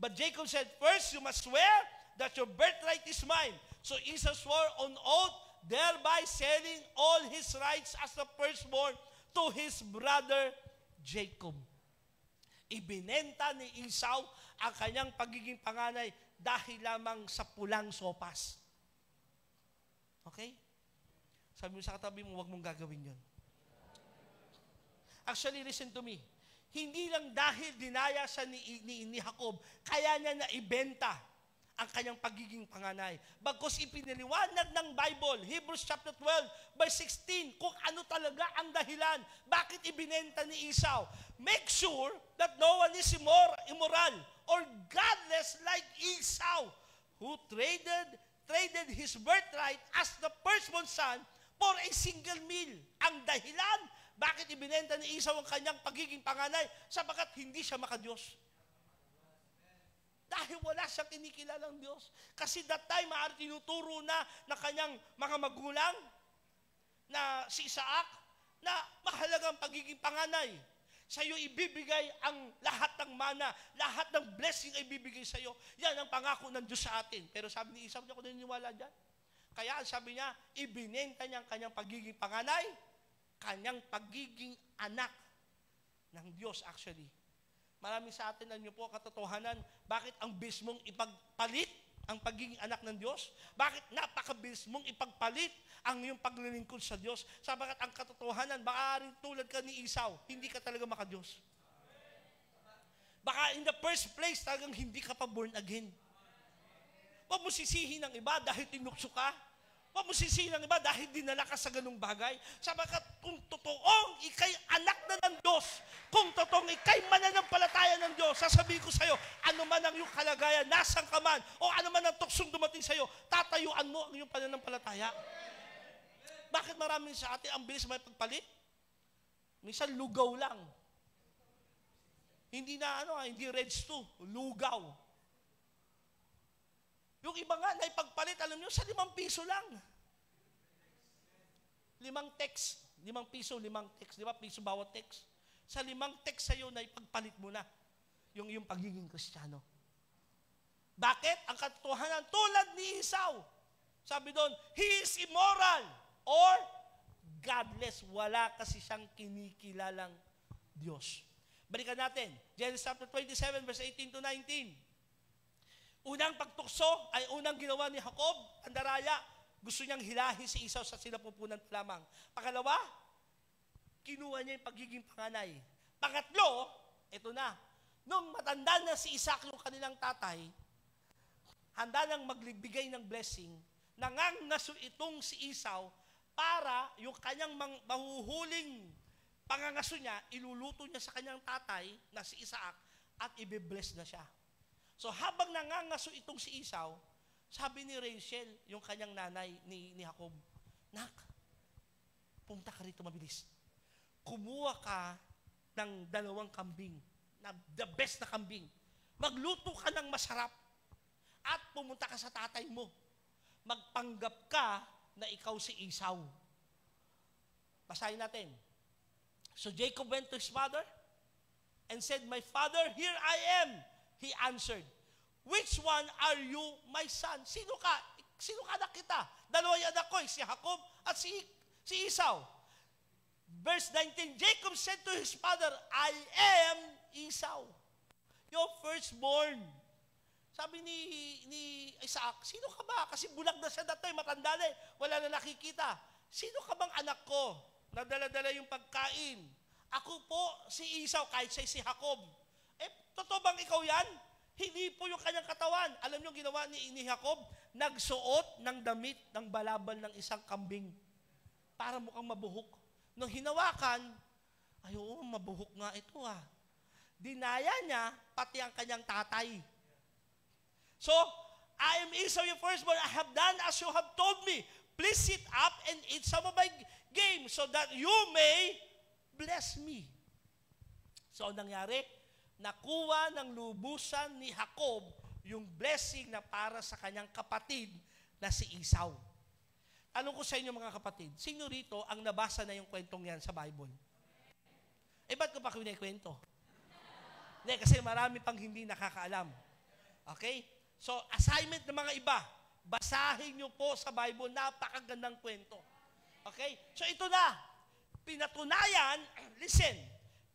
But Jacob said, first, you must swear that your birthright is mine. So Esau swore on oath, thereby selling all his rights as the firstborn to his brother Jacob. Ibinenta ni Esau ang kanyang pagiging panganay dahil lamang sa pulang sopas. Okay? Sabi mo sa katabi mo, huwag mong gagawin yun. Actually, listen to me. Hindi lang dahil dinaya siya ni, ni, ni Jacob, kaya niya naibenta ang kanyang pagiging panganay. Bagkus ipiniliwanag ng Bible, Hebrews chapter twelve, verse sixteen, kung ano talaga ang dahilan, bakit ibinenta ni Esau. Make sure that no one is immoral or godless like Esau, who traded traded his birthright as the firstborn son for a single meal. Ang dahilan, bakit ibinenta ni Esau ang kanyang pagiging panganay, sabagat hindi siya makadiyos. Dahil wala siyang kinikilalang Diyos. Kasi that time, maaari tinuturo na na kanyang mga magulang na si Isaac na mahalagang pagiging panganay. Sa iyo ibibigay ang lahat ng mana, lahat ng blessing ay ibibigay sa iyo. Yan ang pangako ng Diyos sa atin. Pero sabi ni Esau, hindi ako naniniwala dyan. Kaya sabi niya, ibinenta niya ang kanyang pagiging panganay, kanyang pagiging anak ng Diyos actually. Marami sa atin na niyo po katotohanan, bakit ang bilis mong ipagpalit ang pagiging anak ng Diyos? Bakit napakabilis mong ipagpalit ang iyong paglilingkod sa Diyos? Sabagat ang katotohanan, baka rin tulad ka ni Esau, hindi ka talaga makadiyos. Baka in the first place, talagang hindi ka pa born again. Huwag mo sisihin ang iba dahil tinukso ka. Huwag mo sisihin ang iba dahil dinala ka sa ganung bagay. Sabagat kung totoong ikay anak na ng Diyos, kung totoong ikay mananampalataya ng Diyos, sasabihin ko sa'yo, ano man ang iyong kalagayan, nasaan ka man, o ano man ang tuksong dumating sa'yo, tatayuan mo ang iyong pananampalataya. Bakit maraming sa atin ang bilis may pagpalit? Minsan lugaw lang. Hindi na ano, hindi reds to, lugaw. Yung iba nga, naipagpalit, alam nyo, sa limang piso lang. Limang text. Limang piso, limang text. Di ba? Piso bawat text. Sa limang text sa'yo, naipagpalit mo na yung iyong pagiging Kristiyano. Bakit? Ang katotohanan, tulad ni Esau, sabi doon, he is immoral or godless. Wala kasi siyang kinikilalang Diyos. Balikan natin. Genesis chapter twenty-seven, verse eighteen to nineteen. Unang pagtukso ay unang ginawa ni Jacob, ang daraya, gusto niyang hilahin si Esau sa sinapupunan lamang. Pangalawa, kinuha niya yung pagiging panganay. Pangatlo, ito na, nung matanda na si Isaac yung kanilang tatay, handa nang magbigay ng blessing, nangangaso itong si Esau para yung kanyang mahuhuling pangangaso niya, iluluto niya sa kanyang tatay na si Isaac at ibibless na siya. So habang nangangaso itong si Esau, sabi ni Rachel, yung kanyang nanay ni, ni Jacob, Nak, punta ka rito mabilis. Kumuha ka ng dalawang kambing, na the best na kambing. Magluto ka ng masarap at pumunta ka sa tatay mo. Magpanggap ka na ikaw si Esau. Basahin natin. So Jacob went to his father and said, My father, here I am. He answered, Which one are you, my son? Sino ka? Sino anak kita? Dalawa yung anak ko, eh, si Jacob at si, si Esau. Verse nineteen, Jacob said to his father, I am Esau, your firstborn. Sabi ni, ni Isaac, sino ka ba? Kasi bulag na siya dati, matanda na eh, wala na nakikita. Sino ka bang anak ko? Nadala-dala yung pagkain. Ako po, si Esau, kahit siya si Jacob. Eh, totoo bang ikaw yan? Hindi po yung kanyang katawan. Alam niyo ginawa ni, ni Jacob? Nagsuot ng damit ng balabal ng isang kambing para mukhang mabuhok. Nung hinawakan, ay oo, mabuhok nga ito ah. Dinaya niya pati ang kanyang tatay. So, I am Esau, your firstborn. I have done as you have told me. Please sit up and eat some of my game so that you may bless me. So, nangyari, nakuha ng lubusan ni Jacob yung blessing na para sa kanyang kapatid na si Esau. Alam ko sa inyo mga kapatid, sino rito ang nabasa na yung kwentong yan sa Bible? Eh, ba't ko pa kinikwento? Hindi, kasi marami pang hindi nakakaalam. Okay? So, assignment ng mga iba, basahin nyo po sa Bible, napakagandang kwento. Okay? So, ito na, pinatunayan, listen,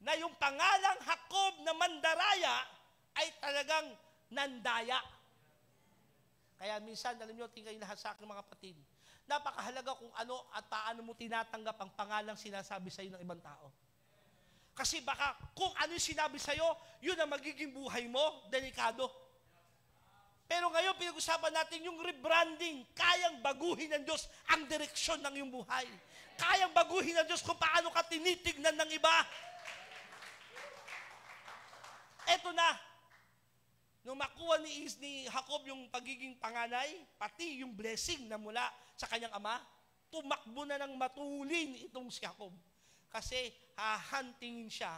na yung pangalang Jacob na Mandaraya ay talagang nandaya. Kaya minsan, alam nyo, tingnan yung lahat sa akin mga kapatid. Napakahalaga kung ano at paano mo tinatanggap ang pangalang sinasabi sa'yo ng ibang tao. Kasi baka kung ano yung sinabi sa'yo, yun ang magiging buhay mo, delikado. Pero ngayon, pinag-usapan natin yung rebranding. Kayang baguhin ng Diyos ang direksyon ng iyong buhay. Kayang baguhin ng Diyos kung paano ka tinitignan ng iba. Eto na, nung makuha ni, Is, ni Jacob yung pagiging panganay, pati yung blessing na mula sa kanyang ama, tumakbo na ng matulin itong si Jacob. Kasi hahantingin siya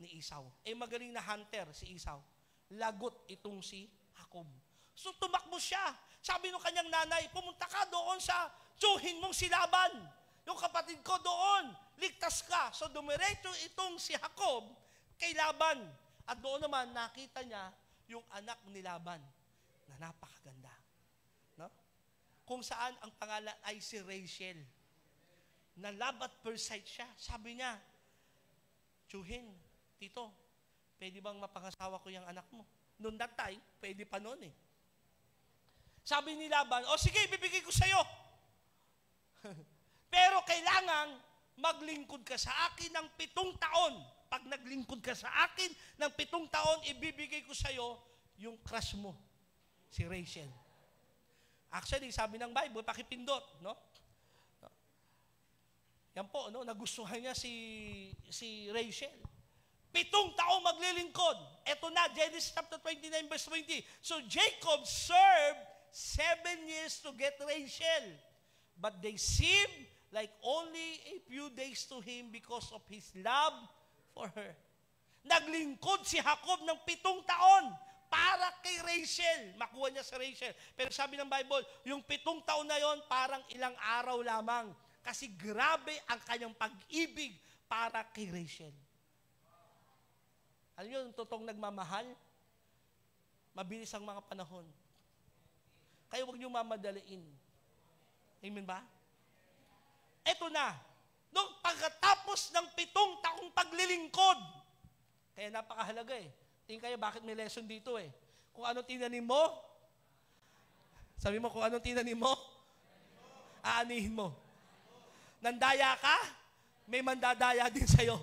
ni Esau. Eh magaling na hunter si Esau. Lagot itong si Jacob. So tumakbo siya. Sabi ng kanyang nanay, pumunta ka doon sa tsuhin mong si Laban. Yung kapatid ko doon, ligtas ka. So dumiretso itong si Jacob kay Laban. At doon naman, nakita niya yung anak ni Laban na napakaganda. No? Kung saan ang pangalan ay si Rachel. Na love at first sight siya. Sabi niya, Tsuhin, tito, pwede bang mapangasawa ko yung anak mo? Noon that time, pwede pa noon eh. Sabi ni Laban, o sige, bibigay ko sa'yo. Pero kailangan maglingkod ka sa akin ng pitong taon. Pag naglingkod ka sa akin ng pitong taon, ibibigay ko sa'yo yung crush mo, si Rachel. Actually, sabi ng Bible, pakipindot, no? Yan po, no? Nagustuhan niya si, si Rachel. Pitong taon maglilingkod. Eto na, Genesis chapter twenty-nine verse twenty. So Jacob served seven years to get Rachel. But they seemed like only a few days to him because of his love for her. Naglingkod si Jacob ng pitong taon para kay Rachel. Makuha niya si Rachel. Pero sabi ng Bible, yung pitong taon na yon parang ilang araw lamang. Kasi grabe ang kanyang pag-ibig para kay Rachel. Alam niyo, yung totoong nagmamahal, mabilis ang mga panahon. Kaya huwag niyo mamadaliin. Amen ba? Ito na. Nung pagkatapos ng pitong taong paglilingkod. Kaya napakahalaga eh. Tingin kayo bakit may lesson dito eh. Kung ano tinanim mo, sabi mo kung ano tinanim mo, aanihin mo. Nandaya ka, may mandadaya din sa'yo.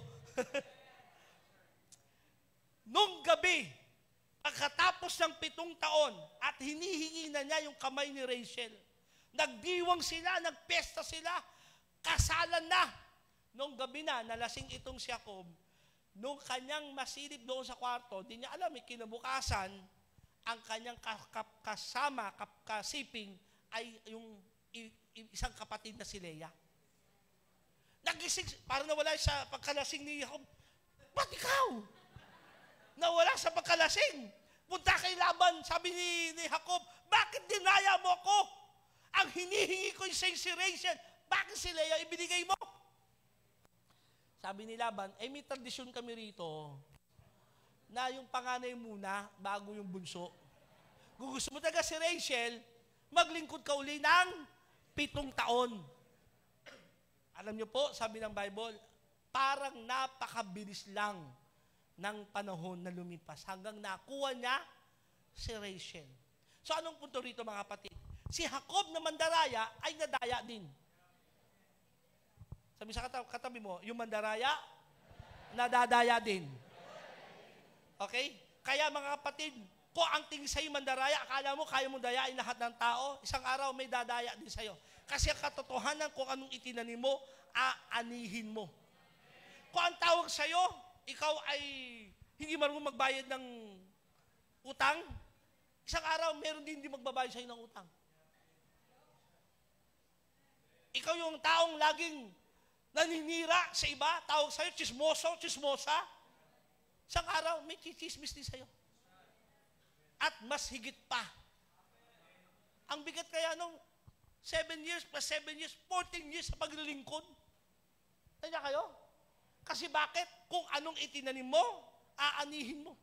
Nung gabi, pagkatapos ng pitong taon at hinihingi na niya yung kamay ni Rachel, nagdiwang sila, nagpesta sila, kasalan na. Nung gabi na, nalasing itong si Jacob, nung kanyang masilip doon sa kwarto, di niya alam, kinabukasan, ang kanyang kasama, kasiping, ay yung isang kapatid na si Leah. Nagising, para nawala sa pagkalasing ni Jacob, ba't ikaw? Nawala sa pagkalasing. Punta kay Laban, sabi ni, ni Jacob, bakit dinaya mo ako? Ang hinihingi ko yung sensation, bakit si Leah ibinigay mo? Sabi ni Laban, eh may tradisyon kami rito na yung panganay muna bago yung bunso. Kung gusto mo talaga si Rachel, maglingkod ka uli ng pitong taon. Alam niyo po, sabi ng Bible, parang napakabilis lang ng panahon na lumipas hanggang nakuha niya si Rachel. So anong punto rito mga kapatid? Si Jacob na mandaraya ay nadaya din. Sabi sa katabi mo, yung mandaraya, nadadaya din. Okay? Kaya mga kapatid, kung ang tingin sa'yo mandaraya, akala mo kaya mo dayain lahat ng tao, isang araw may dadaya din sa'yo. Kasi ang katotohanan kung anong itinanim mo, aanihin mo. Kung ang tawag sa'yo, ikaw ay hindi marunong magbayad ng utang, isang araw meron din hindi magbabayad sa'yo ng utang. Ikaw yung taong laging naninira sa iba, tawag sa'yo, chismoso, chismosa, isang araw may chismis din sa'yo. At mas higit pa. Ang bigat kaya nung seven years plus seven years, fourteen years sa paglilingkod. Tanya kayo? Kasi bakit? Kung anong itinanim mo, aanihin mo.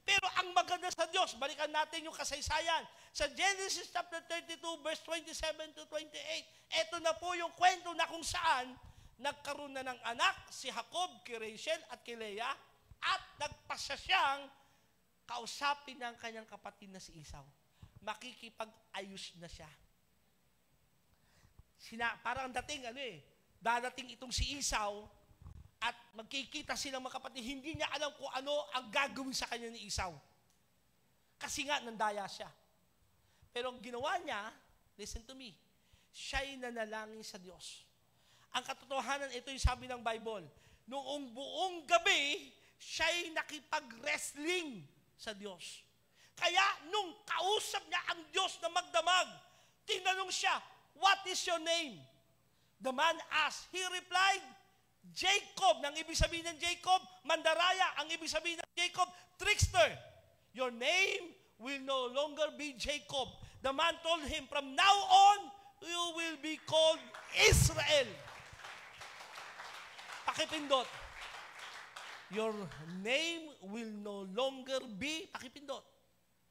Pero ang maganda sa Diyos, balikan natin yung kasaysayan. Sa Genesis chapter thirty-two, verse twenty-seven to twenty-eight, eto na po yung kwento na kung saan nagkaroon na ng anak si Jacob, kay Rachel at kay Leah, at nagpasya siyang kausapin ng kanyang kapatid na si Esau. Makikipag-ayos na siya. Sina, parang dating, ano eh, dadating itong si Esau at magkikita silang mga kapatid. Hindi niya alam kung ano ang gagawin sa kanya ni Esau. Kasi nga, nandaya siya. Pero ang ginawa niya, listen to me, siya'y nanalangin sa Diyos. Ang katotohanan, ito yung sabi ng Bible, noong buong gabi, siya'y nakipag-wrestling sa Diyos. Kaya nung kausap niya ang Diyos na magdamag, tinanong siya, "What is your name?" The man asked. He replied, "Jacob." Nang ibig sabihin ng Jacob, mandaraya. Ang ibig sabihin ng Jacob, trickster. "Your name will no longer be Jacob." The man told him, "From now on, you will be called Israel." Pakipindot. "Your name will no longer be," pakipindot,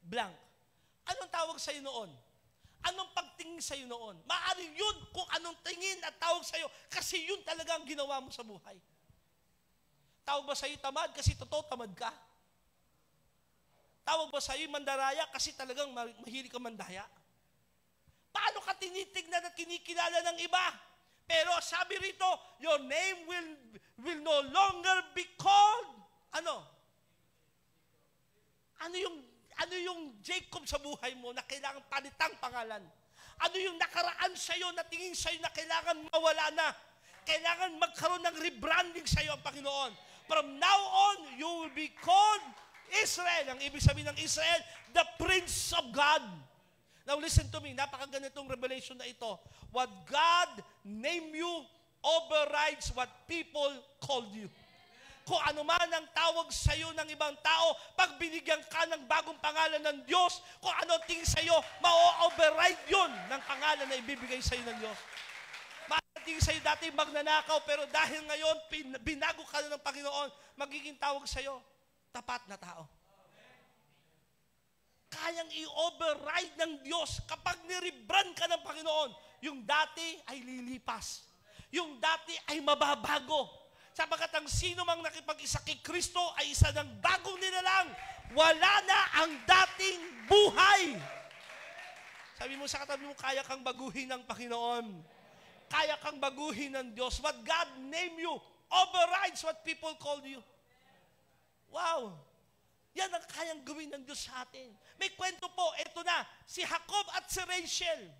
blank. Anong tawag sa'yo noon? Anong pagtingin sa'yo noon? Maaring yun kung anong tingin at tawag sa'yo kasi yun talaga ang ginawa mo sa buhay. Tawag ba sa'yo tamad kasi totoo tamad ka? Tawag ba sa'yo mandaraya kasi talagang mahilig ka mandaya? Paano ka tinitignan at kinikilala ng iba? Pero sabi rito, your name will, will no longer be called. Ano? Ano yung, ano yung Jacob sa buhay mo na kailangan palitang pangalan? Ano yung nakaraan sa'yo na tingin sa'yo na kailangan mawala na? Kailangan magkaroon ng rebranding sa'yo ang Panginoon. From now on, you will be called Israel. Ang ibig sabihin ng Israel, the Prince of God. Now listen to me, napakaganda itong revelation na ito. What God named you overrides what people called you. Kung ano man ang tawag sa'yo ng ibang tao, pag binigyan ka ng bagong pangalan ng Diyos, kung ano tingin sa'yo, ma-override yun ng pangalan na ibibigay sa'yo ng Diyos. Matingin sa'yo dati magnanakaw, pero dahil ngayon binago ka na ng Panginoon, magiging tawag sa'yo, tapat na tao. Kayang i-override ng Diyos kapag ni-rebrand ka ng Panginoon. Yung dati ay lilipas. Yung dati ay mababago. Sabagat ang sino mang nakipag-isa kay Kristo ay isa ng bagong nilalang. Wala na ang dating buhay. Sabi mo sa katabi mo, kaya kang baguhin ng Panginoon. Kaya kang baguhin ng Diyos. What God named you overrides what people call you. Wow! Yan ang kayang gawin ng Diyos sa atin. May kwento po, eto na, si Jacob at si Rachel.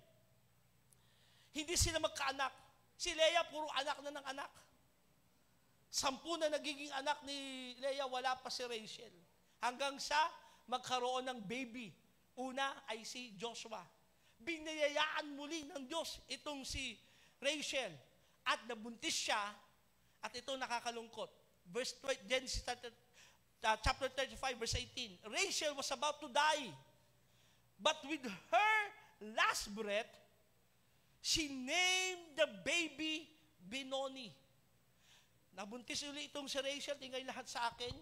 Hindi sila magkaanak. Si Leah, puro anak na ng anak. Sampu na nagiging anak ni Leah, wala pa si Rachel. Hanggang sa magkaroon ng baby. Una ay si Joshua. Binayayaan muli ng Diyos itong si Rachel. At nabuntis siya, at ito nakakalungkot. Verse twelve, Genesis Uh, chapter thirty-five, verse eighteen. Rachel was about to die. But with her last breath, she named the baby Benoni. Nabuntis ulit itong si Rachel, tingay lahat sa akin.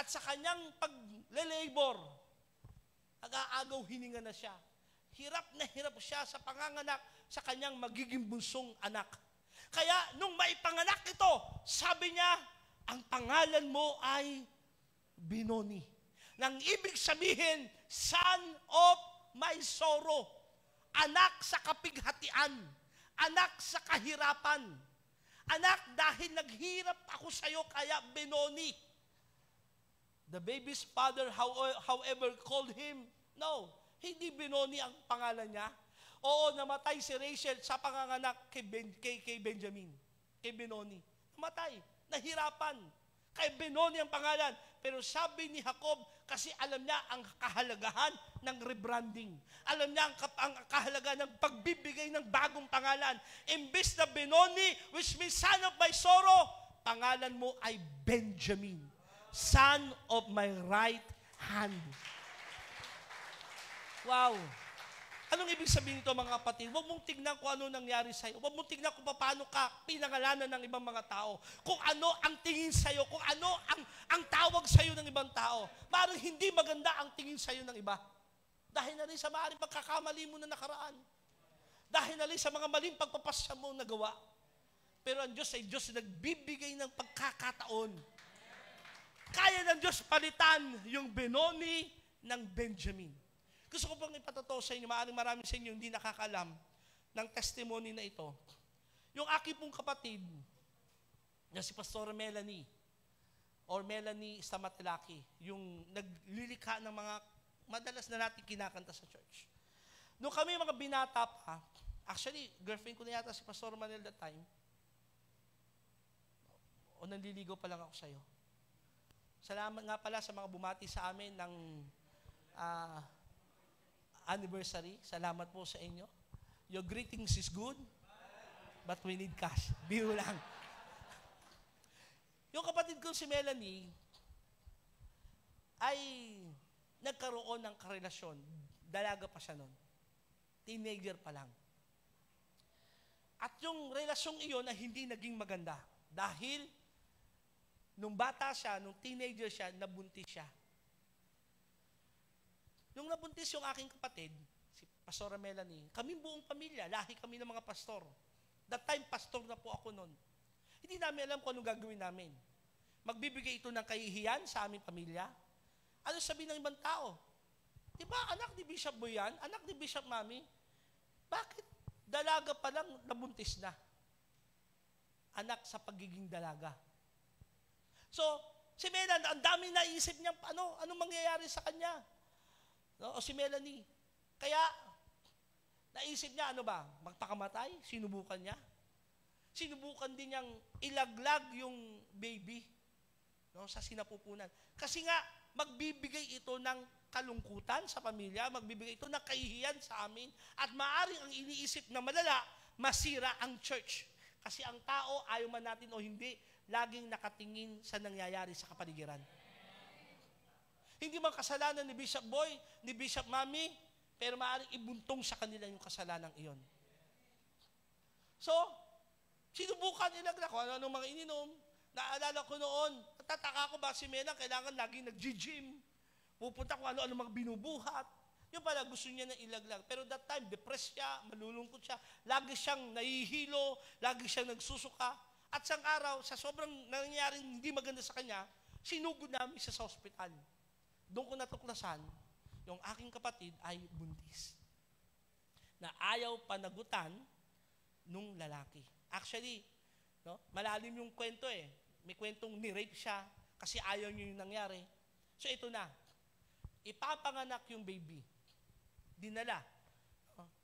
At sa kanyang paglelabor, nag-aagaw hininga na siya. Hirap na hirap siya sa panganganak sa kanyang magiging bunsong anak. Kaya nung maipanganak ito, sabi niya, ang pangalan mo ay Benoni. Nang ibig sabihin, son of my sorrow. Anak sa kapighatian. Anak sa kahirapan. Anak, dahil naghirap ako sa iyo, kaya Benoni. The baby's father, however, called him, no, hindi Benoni ang pangalan niya. Oo, namatay si Rachel sa panganganak kay, ben, kay, kay Benjamin. Kay Benoni. Namatay. Nahirapan. Kay Benoni ang pangalan. Pero sabi ni Jacob, kasi alam niya ang kahalagahan ng rebranding. Alam niya ang, ang kahalagahan ng pagbibigay ng bagong pangalan. Imbis na Benoni, which means son of my sorrow, pangalan mo ay Benjamin. Son of my right hand. Wow! Anong ibig sabihin nito, mga kapatid? Huwag mong tignan kung ano nangyari sa'yo. Huwag mong tignan kung paano ka pinangalanan ng ibang mga tao. Kung ano ang tingin sa'yo. Kung ano ang, ang tawag sa'yo ng ibang tao. Parang hindi maganda ang tingin sa'yo ng iba. Dahil na rin sa maaaring pagkakamali mo na nakaraan. Dahil na rin sa mga maling pagpapasya mo nagawa. Pero ang Diyos ay Diyos na nagbibigay ng pagkakataon. Kaya ng Diyos palitan yung Benoni ng Benjamin. Gusto ko pang ipatotoo sa inyo, maaaring marami sa inyo hindi nakakalam ng testimony na ito. Yung aking pong kapatid, na si Pastor Melanie, or Melanie Stamatilaki, yung naglilikha ng mga madalas na natin kinakanta sa church. Noong kami mga binata pa, actually, girlfriend ko na yata si Pastor Manuel that time, o nanliligaw pa lang ako sa'yo. Salamat nga pala sa mga bumati sa amin ng... Uh, anniversary. Salamat po sa inyo. Your greetings is good, but we need cash. Biro lang. Yung kapatid ko si Melanie ay nagkaroon ng karelasyon. Dalaga pa siya nun. Teenager pa lang. At yung relasyong iyon na hindi naging maganda. Dahil nung bata siya, nung teenager siya, nabuntis siya. Nung nabuntis yung aking kapatid, si Pastora Melanie, kaming buong pamilya, lahi kami ng mga pastor. That time, pastor na po ako noon. Hindi namin alam kung anong gagawin namin. Magbibigay ito ng kahihiyan sa aming pamilya. Ano sabihin ng ibang tao? Diba, anak ni Bishop Boy yan? Anak ni Bishop Mami? Bakit dalaga pa lang nabuntis na? Anak sa pagiging dalaga. So, si Melanie, ang dami naisip niya, ano, anong mangyayari sa kanya? No? O si Melanie. Kaya, naisip niya, ano ba, magpakamatay? Sinubukan niya. Sinubukan din niyang ilaglag yung baby, no, sa sinapupunan. Kasi nga, magbibigay ito ng kalungkutan sa pamilya, magbibigay ito ng kahihiyan sa amin, at maaaring ang iniisip na malala, masira ang church. Kasi ang tao, ayaw man natin o hindi, laging nakatingin sa nangyayari sa kapaligiran. Hindi man kasalanan ni Bishop Boy, ni Bishop Mami, pero maaaring ibuntong sa kanila yung kasalanan iyon. So, sinubukan ilagla ko, ano anong mga ininom. Naalala ko noon, tataka ko ba si Mena, kailangan laging nag-gym. Pupunta ko ano anong mga binubuhat. Yung pala gusto niya na ilaglag. Pero that time, depressed siya, malulungkot siya. Lagi siyang nahihilo, lagi siyang nagsusuka. At sang araw, sa sobrang nangyaring hindi maganda sa kanya, sinugod namin siya sa hospital. Doon ko natuklasan, yung aking kapatid ay buntis. Na ayaw panagutan nung lalaki. Actually, no, malalim yung kwento eh. May kwentong ni-rape siya kasi ayaw niya yung nangyari. So ito na, ipapanganak yung baby. Dinala.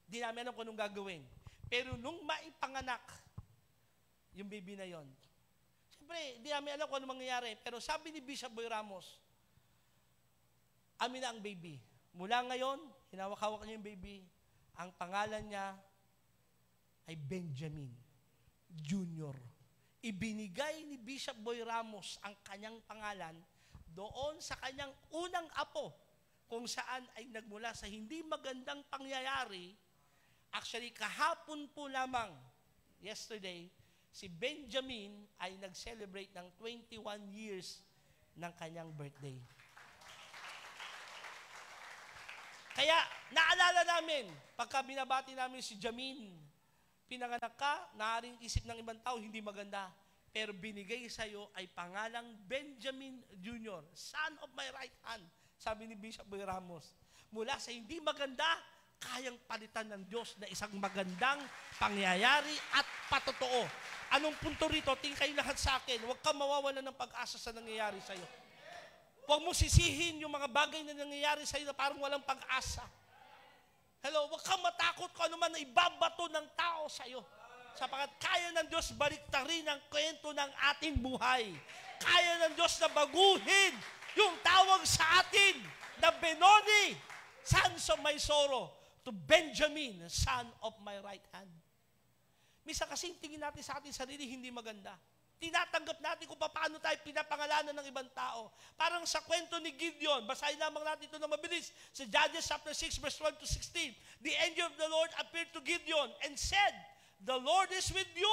Di namin alam kung anong gagawin. Pero nung maipanganak yung baby na yon, siyempre, di namin alam kung anong mangyayari. Pero sabi ni Bishop Boy Ramos, amin na ang baby. Mula ngayon, hinawak-hawak niya yung baby. Ang pangalan niya ay Benjamin Junior Ibinigay ni Bishop Boy Ramos ang kanyang pangalan doon sa kanyang unang apo kung saan ay nagmula sa hindi magandang pangyayari. Actually, kahapon po lamang, yesterday, si Benjamin ay nag-celebrate ng twenty-one years ng kanyang birthday. Kaya naalala namin, pagka binabati namin si Jamin, pinanganak ka, naaring isip ng ibang tao, hindi maganda, pero binigay sa'yo ay pangalang Benjamin Junior, son of my right hand, sabi ni Bishop Boy Ramos. Mula sa hindi maganda, kayang palitan ng Diyos na isang magandang pangyayari at patotoo. Anong punto rito? Tingin kayo lahat sa akin, huwag kang mawawalan ng pag-asa sa nangyayari sa'yo. Huwag mo sisihin yung mga bagay na nangyayari sa'yo na parang walang pag-asa. Hello, huwag kang matakot kung ano man na ibabato ng tao sa'yo. Sapagat kaya ng Diyos baliktarin ang kwento ng ating buhay. Kaya ng Diyos na baguhin yung tawag sa atin na Benoni, sons of my sorrow, to Benjamin, son of my right hand. Misa kasi tingin natin sa ating sarili, hindi maganda. Tinatanggap natin kung paano tayo pinapangalanan ng ibang tao. Parang sa kwento ni Gideon, basahin lamang natin ito na mabilis, sa Judges chapter six, verse twelve to sixteen, the angel of the Lord appeared to Gideon and said, "The Lord is with you,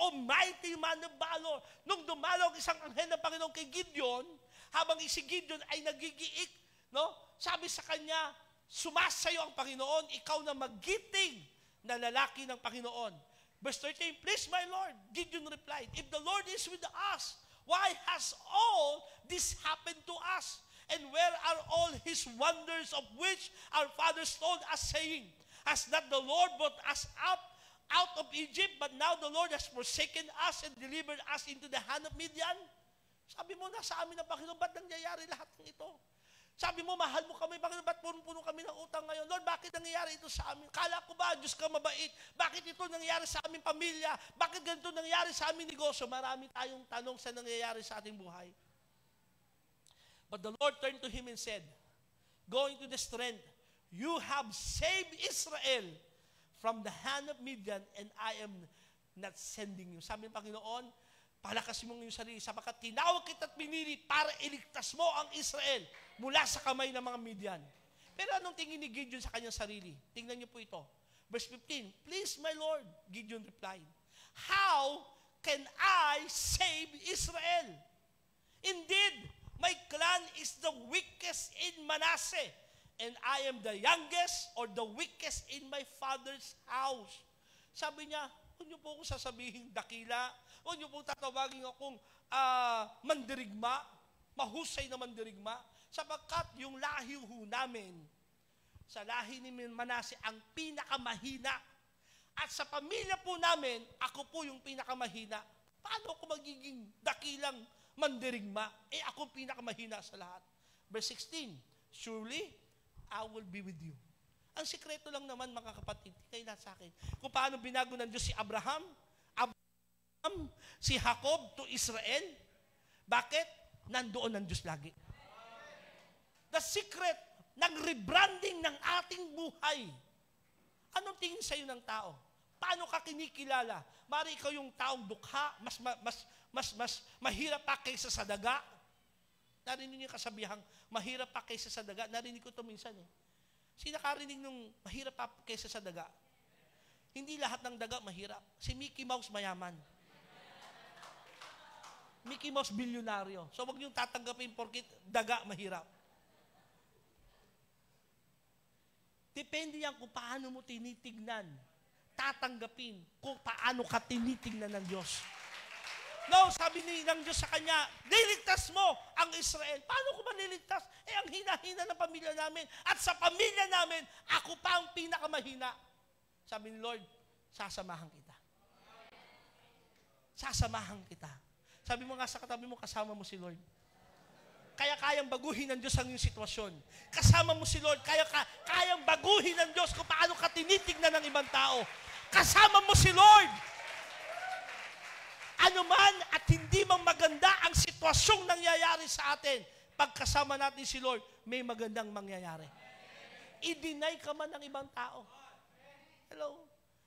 O mighty man of valor." Nung dumalaw isang anghel ng Panginoon kay Gideon, habang si Gideon ay nagigiik, no? Sabi sa kanya, sumasayo ang Panginoon, ikaw na magiting na lalaki ng Panginoon. Verse thirteen, "Please, my Lord," Gideon replied, "if the Lord is with us, why has all this happened to us? And where are all his wonders of which our fathers told us, saying, has not the Lord brought us up out of Egypt, but now the Lord has forsaken us and delivered us into the hand of Midian?" Sabi mo, nasa amin ang Panginoon, ba't nangyayari lahat ng ito? Sabi mo, mahal mo kami, Panginoon, ba't punong-puno kami ng utang ngayon? Lord, bakit nangyayari ito sa amin? Kala ko ba, Diyos ka mabait? Bakit ito nangyayari sa aming pamilya? Bakit ganito nangyayari sa aming negosyo? Marami tayong tanong sa nangyayari sa ating buhay. But the Lord turned to him and said, "Go into the strength, you have saved Israel from the hand of Midian, and I am not sending you." Sabi ng Panginoon, palakas mo ng iyong sarili, sapagat tinawag kita at pinili para iligtas mo ang Israel mula sa kamay ng mga Midian. Pero anong tingin ni Gideon sa kanyang sarili? Tingnan niyo po ito. Verse fifteen, "Please, my Lord," Gideon replied, "how can I save Israel? Indeed, my clan is the weakest in Manasseh, and I am the youngest or the weakest in my father's house." Sabi niya, huwag niyo po akong sasabihin dakila, huwag niyo po tatawagin akong uh, mandirigma, mahusay na mandirigma, sapagkat yung lahi ho namin, sa lahi ni Manasseh, ang pinakamahina. At sa pamilya po namin, ako po yung pinakamahina. Paano ako magiging dakilang mandirigma? Eh, ako pinakamahina sa lahat. Verse sixteen, "Surely, I will be with you." Ang sikreto lang naman, mga kapatid, kayo lahat sa akin, kung paano binago ng Diyos si Abraham, Abraham, si Jacob to Israel. Bakit? Nandoon ang Diyos lagi. The secret ng rebranding ng ating buhay. Anong tingin sa'yo ng tao? Paano ka kinikilala? Mari ikaw yung taong dukha, mas, mas, mas, mas mahirap pa kaysa sa daga. Narinig niyo kasabihang, mahirap pa kaysa sa daga. Narinig ko ito minsan eh. Sino nakarinig nung mahirap pa kaysa sa daga? Hindi lahat ng daga mahirap. Si Mickey Mouse mayaman. Mickey Mouse bilyonaryo. So wag niyong tatanggapin porkit daga mahirap. Depende yan kung paano mo tinitignan. Tatanggapin kung paano ka tinitignan ng Diyos. No, sabi ni ng Diyos sa kanya, niligtas mo ang Israel. Paano ko ba niligtas? Eh, ang hina-hina ng pamilya namin. At sa pamilya namin, ako pa ang pinakamahina. Sabi ni Lord, sasamahan kita. Sasamahan kita. Sabi mo nga sa katabi mo, kasama mo si Lord. Kaya kayang baguhin ng Diyos ang iyong sitwasyon. Kasama mo si Lord, kaya kayang baguhin ng Diyos kung paano ka tinitignan ng ibang tao. Kasama mo si Lord. Ano man at hindi mang maganda ang sitwasyong nangyayari sa atin, pagkasama natin si Lord, may magandang mangyayari. I-deny ka man ng ibang tao. Hello?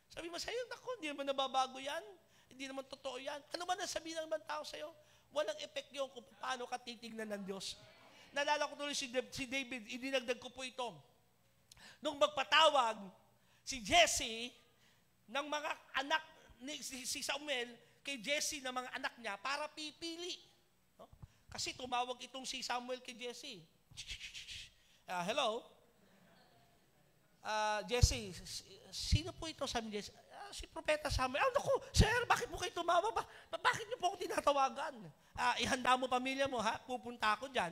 Sabi mo sa'yo, naku, hindi naman nababago yan. Hindi naman totoo yan. Ano man ang sabihin ng ibang tao sa'yo? Walang effect yun kung paano ka titignan ng Diyos. Nalala ko tuloy si David, idinagdag ko po ito. Nung magpatawag, si Jesse, ng mga anak ni si Samuel, kay Jesse ng mga anak niya, para pipili. No? Kasi tumawag itong si Samuel kay Jesse. Uh, hello? uh, Jesse, sino po ito? Sabi ni Jesse, ah, si Propeta Samuel. Ah, naku, sir, bakit mo kayo tumama? Ba? Bakit niyo po ako tinatawagan? Ah, ihanda mo pamilya mo, ha? Pupunta ako dyan.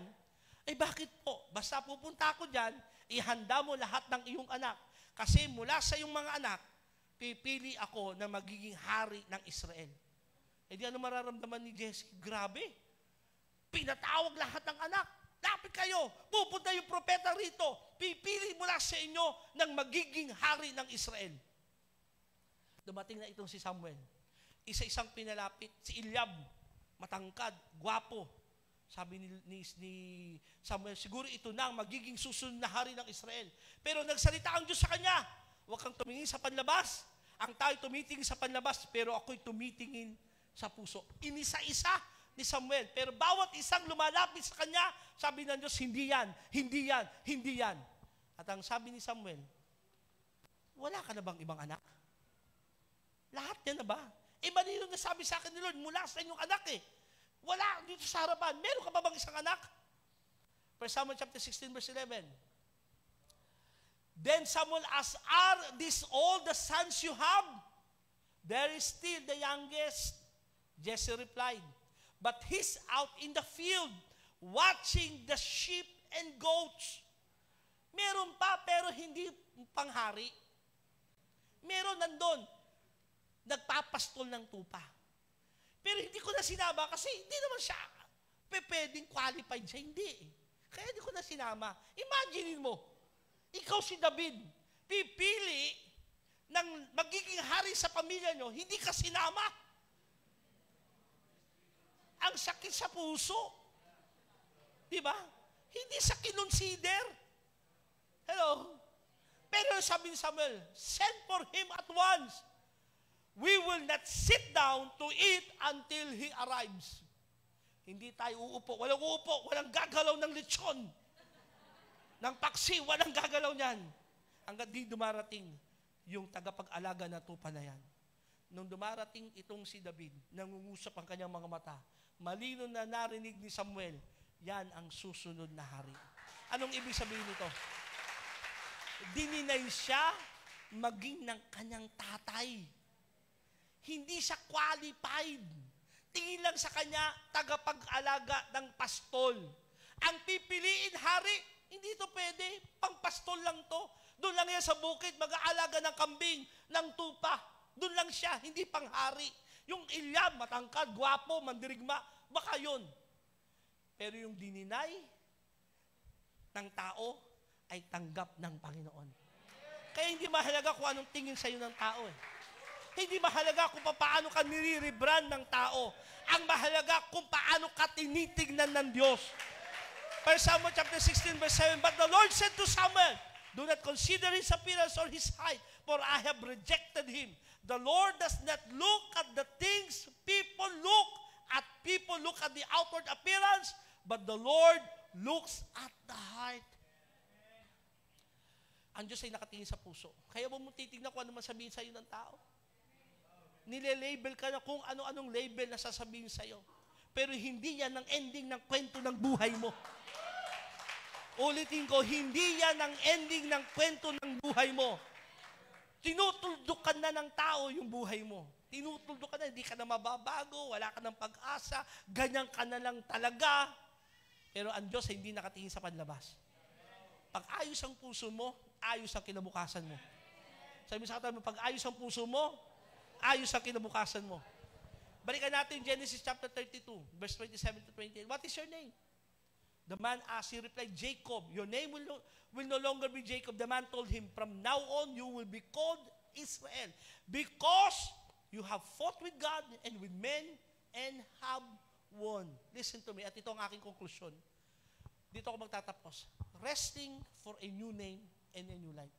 Eh, bakit po? Basta pupunta ako dyan, ihanda mo lahat ng iyong anak. Kasi mula sa iyong mga anak, pipili ako na magiging hari ng Israel. Eh di ano mararamdaman ni Jesse? Grabe. Pinatawag lahat ng anak. Lapit kayo. Pupunta yung propeta rito. Pipili mula sa inyo ng magiging hari ng Israel. Dumating na itong si Samuel. Isa-isang pinalapit. Si Eliab, matangkad, gwapo. Sabi ni, ni, ni Samuel, siguro ito na ang magiging susunod na hari ng Israel. Pero nagsalita ang Diyos sa kanya, huwag kang tumingin sa panlabas. Ang tao tumitingin sa panlabas, pero ako'y tumitingin sa puso. Inisa-isa ni Samuel. Pero bawat isang lumalapit sa kanya, sabi ng Diyos, hindi yan, hindi yan, hindi yan. At ang sabi ni Samuel, wala ka na bang ibang anak? Lahat yan na ba? Iba din yung nasabi sa akin ni Lord, mula sa inyong anak eh. Wala dito sa harapan. Meron ka ba bang isang anak? First Samuel chapter sixteen verse eleven. Then Samuel asked, are these all the sons you have? There is still the youngest. Jesse replied, but he's out in the field watching the sheep and goats. Meron pa pero hindi panghari. Meron nandun. Nagpapastol ng tupa. Pero hindi ko na sinama kasi hindi naman siya pwedeng qualified siya. Hindi. Kaya hindi ko na sinama. Imagine mo, ikaw si David, pipili ng magiging hari sa pamilya nyo, hindi ka sinama. Ang sakit sa puso. Di ba? Hindi sa kinonsider. Hello? Pero sabi ni Samuel, send for him at once. We will not sit down to eat until he arrives. Hindi tayo uupo. Walang uupo. Walang gagalaw ng lechon. Ng paksi, walang gagalaw niyan. Hanggang di dumarating yung tagapag-alaga na tupa na yan. Nung dumarating itong si David, nangungusap ang kanyang mga mata, malino na narinig ni Samuel, yan ang susunod na hari. Anong ibig sabihin nito? Dininay siya maging ng kanyang tatay. Hindi siya qualified. Tingin lang sa kanya, tagapag-alaga ng pastol. Ang pipiliin, hari, hindi ito pwede. Pang-pastol lang to. Doon lang yan sa bukid, mag-aalaga ng kambing, ng tupa. Doon lang siya, hindi pang-hari. Yung Eliab, matangkad, gwapo, mandirigma, baka yun. Pero yung dininay ng tao ay tanggap ng Panginoon. Kaya hindi mahalaga kung anong tingin sa'yo ng tao eh. Hindi mahalaga kung paano ka nire-rebrand ng tao. Ang mahalaga kung paano ka tinitignan ng Diyos. First Samuel chapter sixteen verse seven, but the Lord said to Samuel, do not consider his appearance or his height, for I have rejected him. The Lord does not look at the things people look at. People look at the outward appearance, but the Lord looks at the heart. Ang Diyos ay nakatingin sa puso. Kaya mo mo titignan kung ano man sabihin sa'yo ng tao. Nile-label ka na kung ano-anong label na sasabihin sa'yo. Pero hindi yan ang ending ng kwento ng buhay mo. Ulitin ko, hindi yan ang ending ng kwento ng buhay mo. Tinutuldukan na ng tao yung buhay mo. Tinutuldukan na, hindi ka na mababago, wala ka ng pag-asa, ganyan ka na lang talaga. Pero ang Diyos ay hindi nakatingin sa panlabas. Pag ayos ang puso mo, ayos ang kinabukasan mo. Sabi sa katabi mo, pag ayos ang puso mo, ayos ang kinabukasan mo. Balikan natin Genesis chapter thirty-two, verse twenty-seven to twenty-eight. What is your name? The man asked, he replied, Jacob. Your name will no, will no longer be Jacob. The man told him, from now on you will be called Israel, because you have fought with God and with men and have won. Listen to me, at ito ang aking conclusion. Dito ako magtatapos. Resting for a new name and a new life.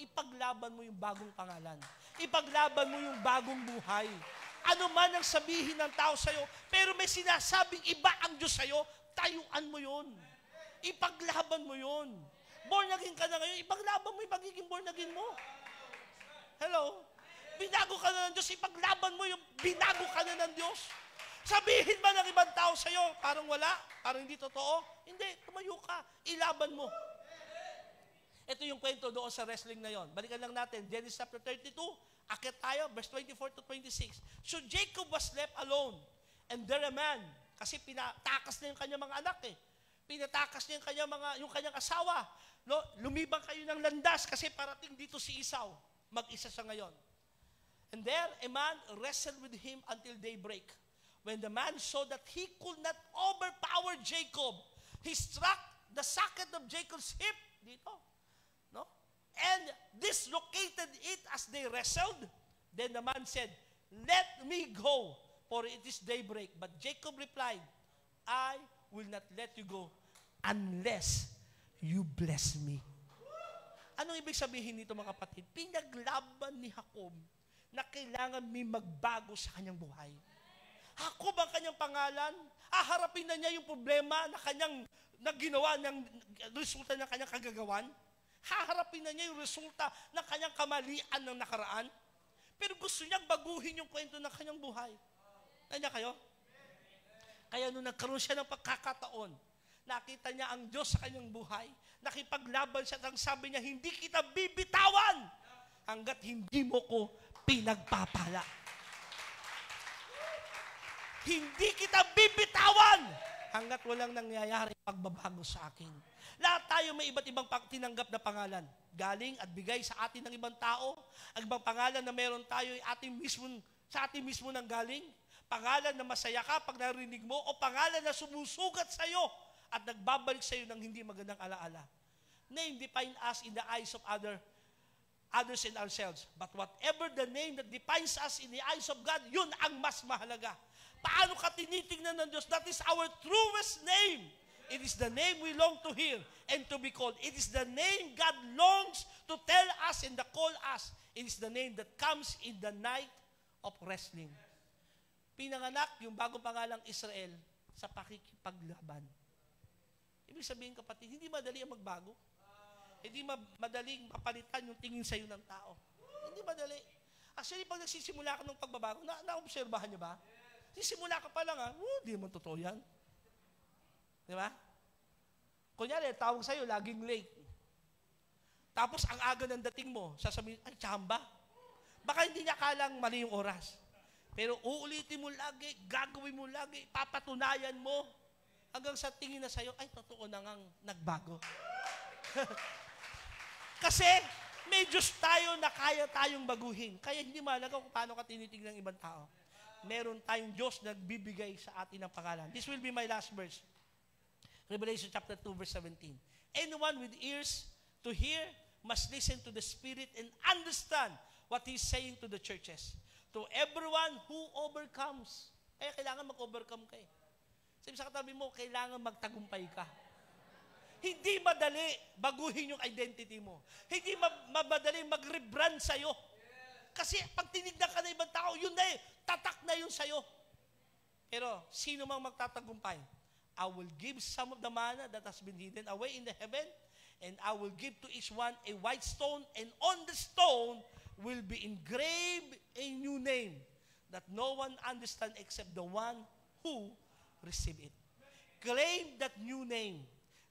Ipaglaban mo yung bagong pangalan. Ipaglaban mo yung bagong buhay. Ano man ang sabihin ng tao sa'yo, pero may sinasabing iba ang Diyos sa'yo, tayuan mo yun. Ipaglaban mo yun. Born again ka na ngayon, ipaglaban mo yung pagiging born again mo. Hello? Binago ka na ng Diyos, ipaglaban mo yung binago ka na ng Diyos. Sabihin man ng ibang tao sa'yo, parang wala, parang hindi totoo. Hindi, tumayo ka, ilaban mo. Ito yung kwento doon sa wrestling na yon. Balikan lang natin, Genesis chapter thirty-two, akit tayo, verse twenty-four to twenty-six. So Jacob was left alone, and there a man, kasi pinatakas na yung kanyang mga anak eh. Pinatakas niya yung kanyang, mga, yung kanyang asawa. No? Lumibang kayo ng landas kasi parating dito si Esau. Mag-isa siya ngayon. And there, a man wrestled with him until daybreak. When the man saw that he could not overpower Jacob, he struck the socket of Jacob's hip. Dito. No? And dislocated it as they wrestled. Then the man said, "Let me go, for it is daybreak." But Jacob replied, "I will not let you go unless you bless me." Anong ibig sabihin nito mga kapatid? Pinaglaban ni Jacob na kailangan may magbago sa kanyang buhay. Jacob ang kanyang pangalan, aharapin na niya yung problema na kanyang na ginawa ng resulta ng kanyang kagagawan. Haharapin na niya yung resulta ng kanyang kamalian ng nakaraan. Pero gusto niyang baguhin yung kwento ng kanyang buhay. Nanya kayo? Kaya nung nagkaroon siya ng pagkakataon, nakita niya ang Diyos sa kanyang buhay, nakipaglaban siya at ang sabi niya, "Hindi kita bibitawan hanggat hindi mo ko pinagpapala." Hindi kita bibitawan hanggat walang nangyayari pagbabago sa akin. Lahat tayo may iba't ibang tinanggap na pangalan. Galing at bigay sa atin ng ibang tao. Ang ibang pangalan na meron tayo ay ating mismo, sa atin mismo nang galing. Pangalan na masaya ka pag narinig mo o pangalan na sumusugat sa iyo at nagbabalik sa iyo ng hindi magandang alaala. Name defines us in the eyes of other, others and ourselves. But whatever the name that defines us in the eyes of God, yun ang mas mahalaga. Paano ka tinitingnan ng Diyos? That is our truest name. It is the name we long to hear and to be called. It is the name God longs to tell us and to call us. It is the name that comes in the night of wrestling. Pinanganak yung bagong pangalang Israel sa pakikipaglaban. Ibig sabihin kapatid, hindi madali ang magbago. Hindi madaling mapalitan yung tingin sa'yo ng tao. Hindi madali. Actually, pag nagsisimula ka ng pagbabago, na naobserbahan niyo ba? Sisimula ka pa lang, ah, hindi naman totoo yan. Di ba? Kunyari, tawag sa'yo, laging late. Tapos, ang aga ng dating mo, sasabihin, ay, tsamba. Baka hindi niya kalang mali yung oras. Pero uulitin mo lagi, gagawin mo lagi, papatunayan mo. Hanggang sa tingin na sa'yo, ay, totoo na ngang nagbago. Kasi, may Diyos tayo na kaya tayong baguhin. Kaya hindi mahalaga kung paano ka tinitignan ng ibang tao. Meron tayong Diyos na nagbibigay sa atin ng pangalan. This will be my last verse. Revelation chapter two, verse seventeen. "Anyone with ears to hear must listen to the Spirit and understand what He's saying to the churches. To everyone who overcomes." Kaya kailangan mag-overcome ka eh. Sabi sa katabi mo, kailangan magtagumpay ka. Hindi madali baguhin yung identity mo. Hindi madali mag-rebrand sa'yo. Kasi pag tinignan ka na ibang tao, yun na eh, tatak na yun sa'yo. Pero sino mang magtatagumpay? "I will give some of the manna that has been hidden away in the heaven, and I will give to each one a white stone, and on the stone will be engraved a new name that no one understands except the one who receive it." Claim that new name.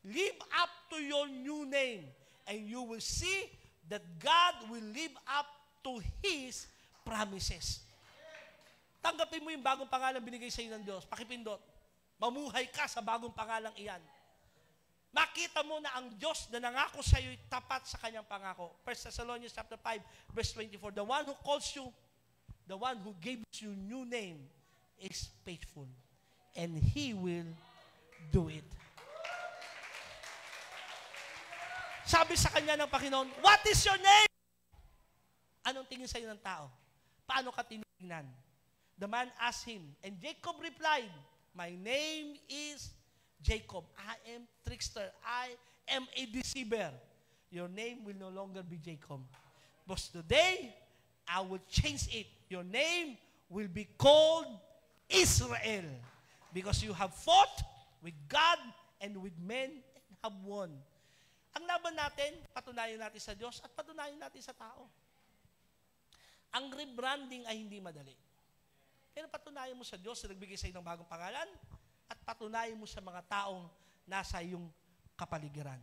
Live up to your new name. And you will see that God will live up to His promises. Tanggapin mo yung bagong pangalan binigay sa iyo ng Diyos. Pakipindot. Mamuhay ka sa bagong pangalang iyan. Makita mo na ang Diyos na nangako sa iyo tapat sa kanyang pangako. First Thessalonians chapter five, verse twenty-four. "The one who calls you, the one who gives you new name is faithful. And He will do it." Sabi sa kanya ng Panginoon, "What is your name?" Anong tingin sa'yo ng tao? Paano ka tinignan? The man asked him, and Jacob replied, "My name is Jacob. I am trickster. I am a deceiver. Your name will no longer be Jacob. But today, I will change it. Your name will be called Israel. Because you have fought with God and with men and have won." Ang laban natin, patunayan natin sa Diyos at patunayan natin sa tao. Ang rebranding ay hindi madali. Pero patunayan mo sa Diyos na nagbigay sa iyo ng bagong pangalan at patunayan mo sa mga taong nasa iyong kapaligiran.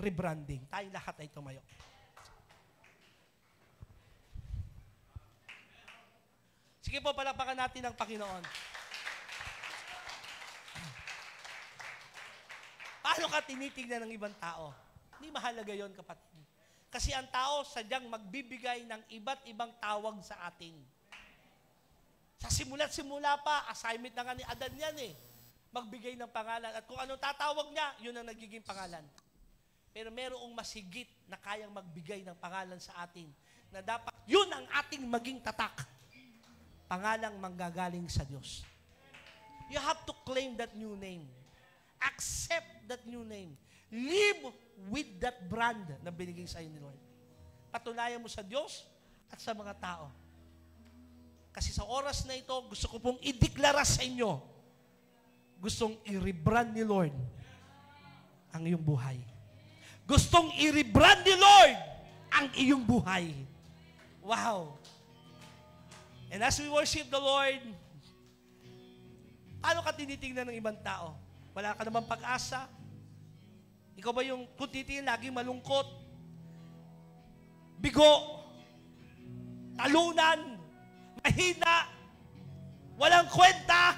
rebranding. Tayo lahat ay tumayo. Sige po, palakpakan natin ang Panginoon. Paano ka tinitingnan ng ibang tao? Hindi mahalaga yon, kapatid. Kasi ang tao sadyang magbibigay ng iba't ibang tawag sa atin. Sa simula't simula pa, assignment na nga ni Adan yan eh. Magbigay ng pangalan. At kung anong tatawag niya, yun ang nagiging pangalan. Pero merong masigit na kayang magbigay ng pangalan sa atin na dapat yun ang ating maging tatak. Pangalang manggagaling sa Diyos. You have to claim that new name. Accept that new name. Live with that brand na binigay sa iyo ni Lord. Patunayan mo sa Diyos at sa mga tao. Kasi sa oras na ito, gusto ko pong ideklara sa inyo, gustong i-rebrand ni Lord ang iyong buhay. Gustong i-rebrand ni Lord ang iyong buhay. Wow! And as we worship the Lord, paano ka tinitingnan ng ibang tao? Wala ka namang pag-asa? Ikaw ba yung kutitin, lagi malungkot? Bigo? Talunan? Mahina? Walang kwenta?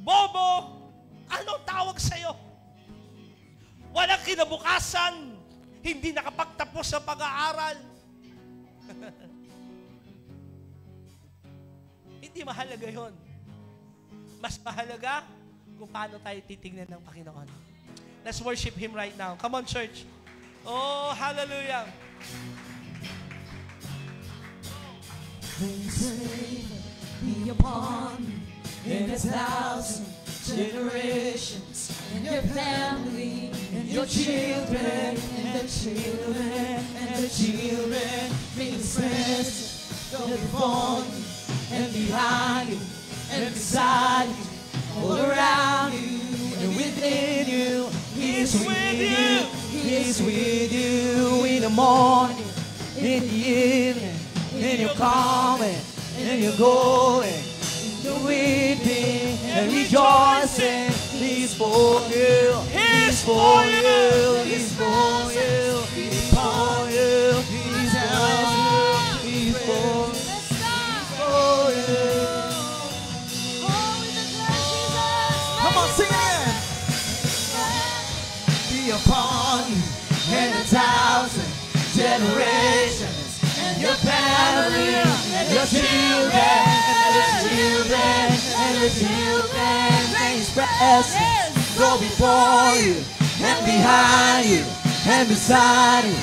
Bobo? Anong tawag sa'yo? Walang kinabukasan? Hindi nakapagtapos sa pag-aaral? Hindi mahalaga yun. Mas mahalaga kung paano tayo titingnan ng Panginoon. Let's worship Him right now. Come on, church. Oh, hallelujah. His favor be upon you in a thousand generations, and your family, and your children, and the children, and the children. May His presence go before you, and behind you, and beside you, all around you, and within you. He's with you, He's with you in the morning, in the evening, in your coming, in your going, in your weeping and rejoicing. He's for you, He's for you, He's for you, He's for you, He's for you, He's for you. Upon you and a thousand generations, and your family, and your children, and the children, and the children. May His presence go before you, and behind you, and beside you,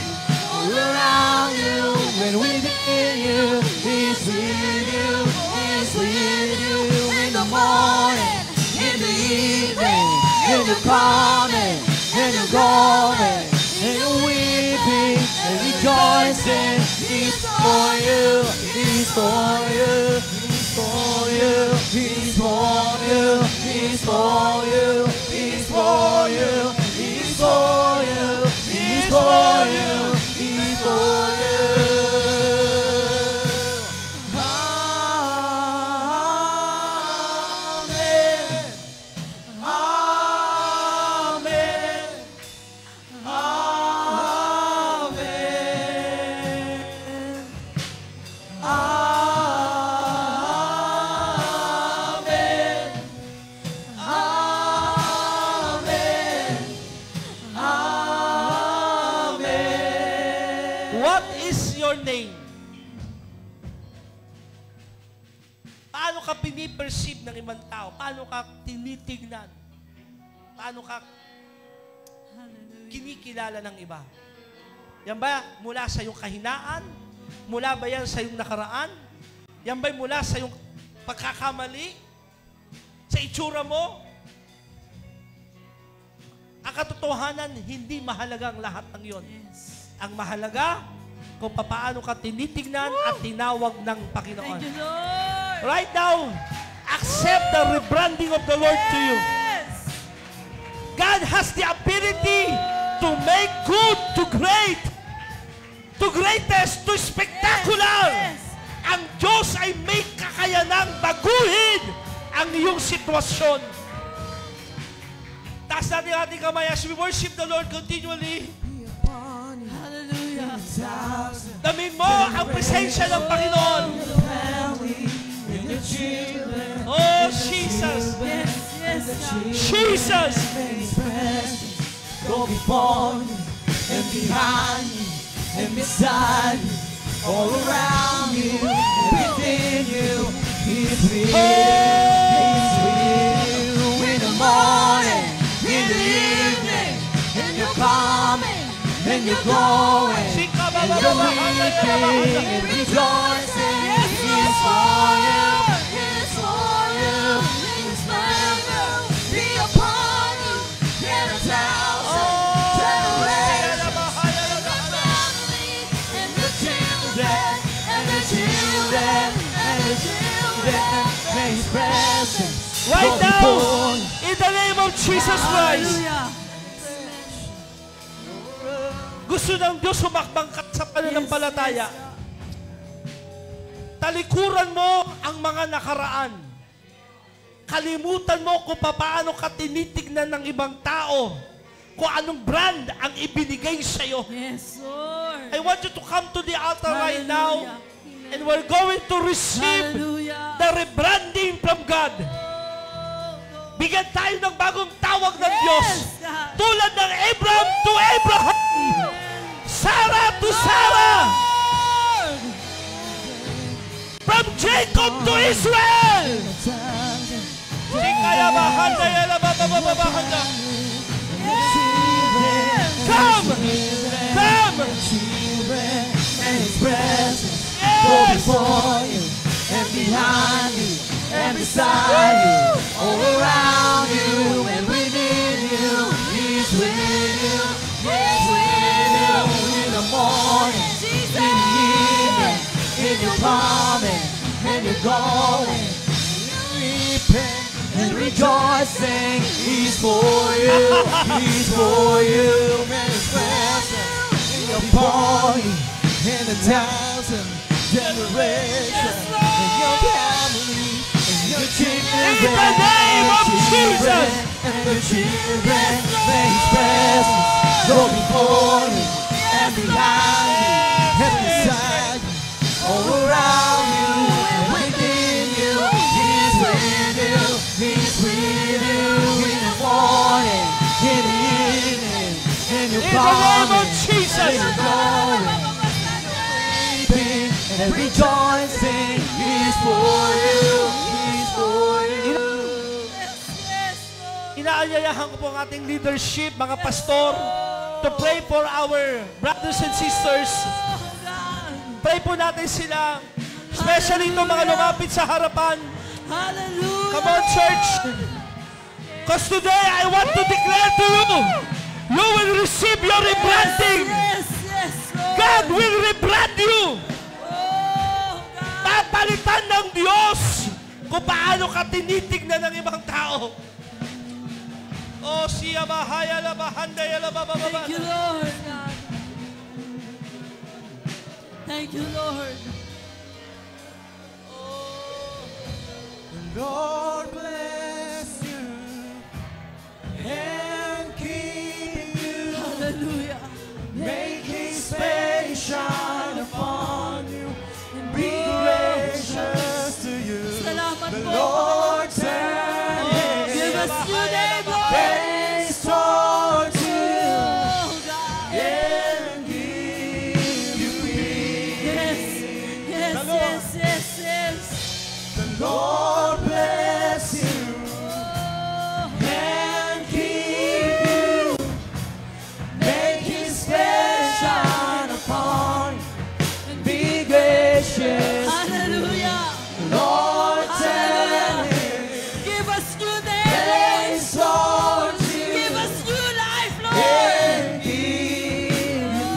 all around you, and within you. He's with you, He's with you in the morning, in the evening, in the coming, and you're going, and you're weeping, and rejoicing. He's for you, He's for you, He's for you, He's for you, He's for you, He's for you, He's for you, He's for you, He's for you. Amen. Perceive ng ibang tao? Paano ka tinitignan? Paano ka kinikilala ng iba? Yan ba mula sa iyong kahinaan? Mula ba yan sa iyong nakaraan? Yan ba mula sa iyong pagkakamali? Sa itsura mo? Ang katotohanan, hindi mahalaga ang lahat ng iyon. Yes. Ang mahalaga, kung paano ka tinitignan Woo! At tinawag ng Panginoon. Thank you, Lord. Right now, accept the rebranding of the Lord to you. God has the ability to make good to great, to greatest, to spectacular. Ang Diyos ay may kakayanang baguhin ang iyong sitwasyon. Taas natin ating kamay as we worship the Lord continually. presensya ng Panginoon. Oh, Jesus! Jesus! Go before me, and behind me, and beside me, all around you, and within you, He's real, He's real. In the morning, in the evening, and you're coming, and you're going, and you're weeping, and rejoicing, He's for you, He's for you, His favor be upon you, and a thousand. Right now, in the name of Jesus Christ. Gusto ng Diyos humakbangkat sa pananampalataya. Talikuran mo ang mga nakaraan. Kalimutan mo kung paano ka tinitignan ng ibang tao. Kung anong brand ang ibinigay sa'yo. I want you to come to the altar right now. And we're going to receive Hallelujah. The rebranding from God. Bigyan tayo ng bagong tawag ng yes, Diyos. God. Tulad ng Abraham Woo! To Abraham. Yes. Sarah to Lord. Sarah. From Jacob to Israel. Yes. Come. Come. Come. Go before you, and behind you, and beside you, all around you, and within you, He's with you, He's with you, in the morning, in the evening, in your coming, and your going, weeping, and rejoicing, He's for you, He's for you, and His presence, in your body, in the thousand, generation, in your family, in your children, in the name of Jesus, and the children, may His presence go before you, and behind you, and beside you, all around you, and within you, He's with you, He's with you, in the morning, in the evening, in your body, in your glory. And rejoicing, He's for you, He's for you. Inaanyayahan ko po ang ating leadership, mga pastor, to pray for our brothers and sisters. Pray po natin sila, especially itong mga lumapit sa harapan. Come on, church. Because today, I want to declare to you, you will receive your rebranding. God will rebrand you. Papalitan ng Diyos kung paano ka tinitignan ng ibang tao. Oh, siya bahaya la bahanda ya la bababa. Thank you, Lord. God. Thank you, Lord. Oh, the Lord bless you and keep you. Hallelujah. Make His face shine upon you. Be gracious to you. The Lord turn His face towards you and give you peace. Yes, yes, yes, yes. The Lord bless you and keep you. Make His face shine upon you. Hallelujah. Lord, Hallelujah. Give us new days, Lord. Give us new life, Lord. And give me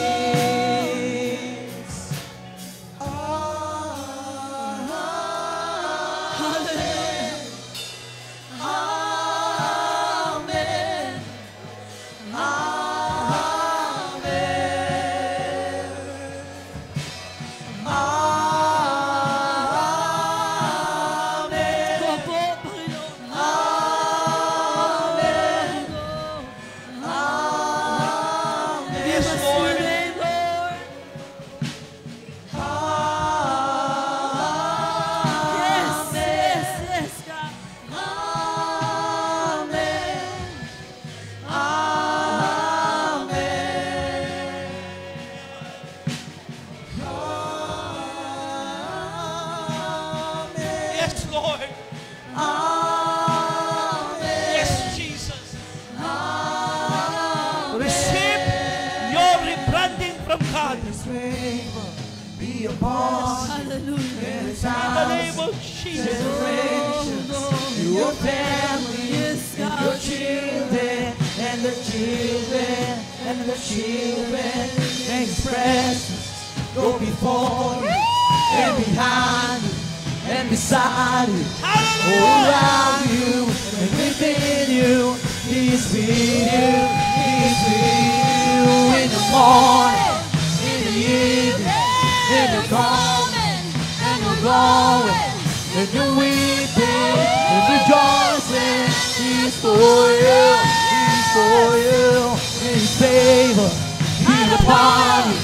peace. Ah, ah, branding from God. Be upon hallelujah. In the name of Jesus. Oh, your family, yes, and your children, and the children, and the children. His presence go before you, and behind you, and beside you, hallelujah. All around you, and within you. He is with you, He is with you in the morning, in the evening. In the coming, and the going, in the weeping, in the rejoicing, He's for you, He's for you, in His favor, He's upon you,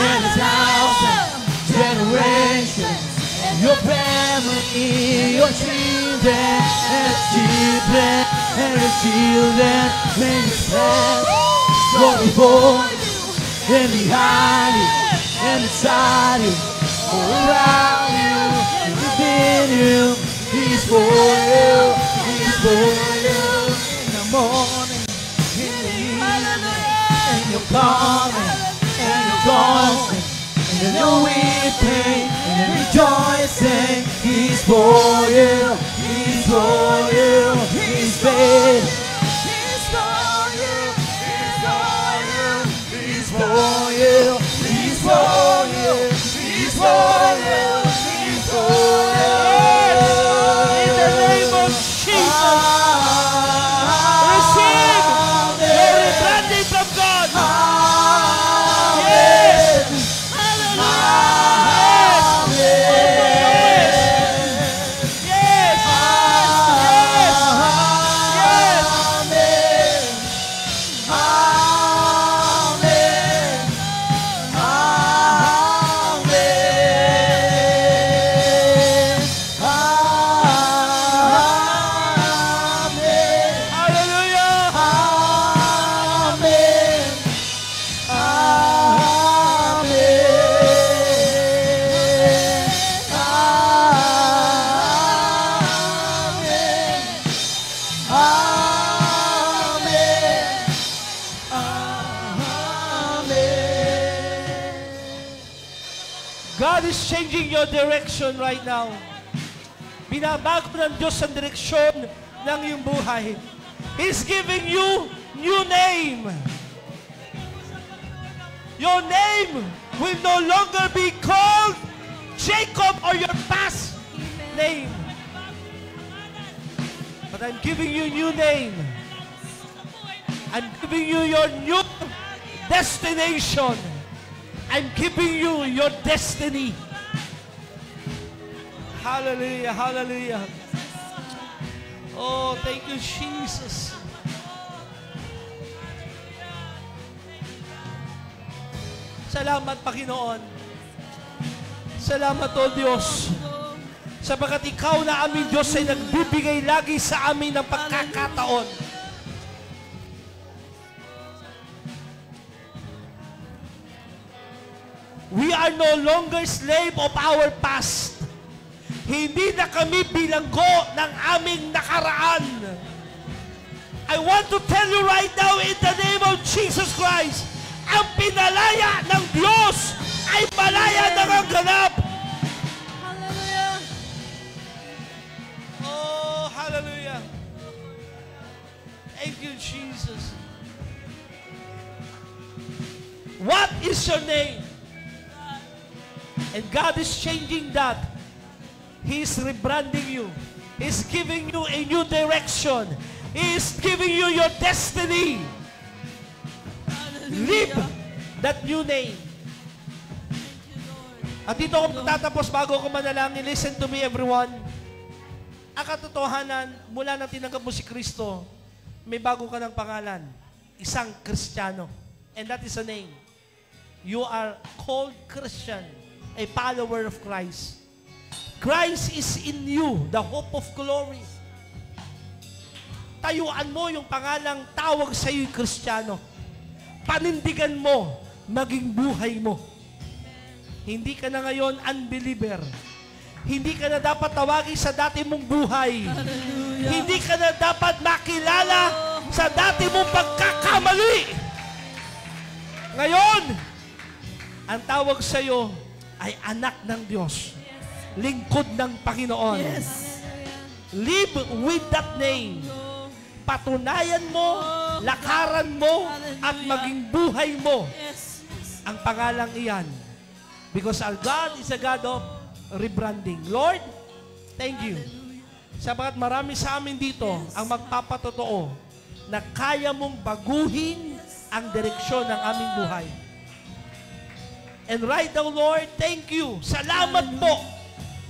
and a thousand generations, and your family, your children, and the children, and the children, in His hands, go before you, and behind you. And inside you, all around you, and within you, He's for you, He's for you. In the morning, in the evening, and you're coming, and you're going, and you're weeping, and rejoicing. He's for you, He's for you, He's faith. He's for you, He's for you, He's for you. He's for you, He's for you, He's for you. In the name of Jesus, receive every blessing from God. Yes, hallelujah. Yes, yes, yes, yes, yes. Direction right now. Binabago ng Diyos ang direksyon ng iyong buhay. He's giving you new name. Your name will no longer be called Jacob or your past name. But I'm giving you new name. I'm giving you your new destination. I'm giving you your destiny. Hallelujah, hallelujah. Oh, thank you, Jesus. Salamat, Panginoon. Salamat, O Diyos. Sabagat Ikaw na aming Diyos ay nagbibigay lagi sa amin ng pagkakataon. We are no longer slave of our past. Hindi na kami bilanggo ng aming nakaraan. I want to tell you right now in the name of Jesus Christ, ang pinalaya ng Diyos ay malaya na ang ganap. Hallelujah. Oh, hallelujah. Thank you, Jesus. What is your name? And God is changing that. He is rebranding you. He is giving you a new direction. He is giving you your destiny. Hallelujah. Live that new name. Thank you, Lord. At dito ko matatapos bago ko manalangin. Listen to me, everyone. Ang katotohanan, mula nang tinanggap mo si Kristo, may bago ka ng pangalan. Isang Kristiyano. And that is a name. You are called Christian, a follower of Christ. Christ is in you, the hope of glory. Tayuan mo yung pangalang tawag sa iyo, Kristiyano. Panindigan mo, maging buhay mo. Hindi ka na ngayon unbeliever. Hindi ka na dapat tawagin sa dati mong buhay. Hallelujah. Hindi ka na dapat makilala sa dati mong pagkakamali. Ngayon, ang tawag sa iyo ay anak ng Diyos. Lingkod ng Panginoon. Yes. Live with that name. Patunayan mo, lakaran mo, at maging buhay mo ang pangalang iyan. Because our God is a God of rebranding. Lord, thank you. Sabagat marami sa amin dito ang magpapatotoo na kaya mong baguhin ang direksyon ng aming buhay. And right now, Lord, thank you. Salamat po.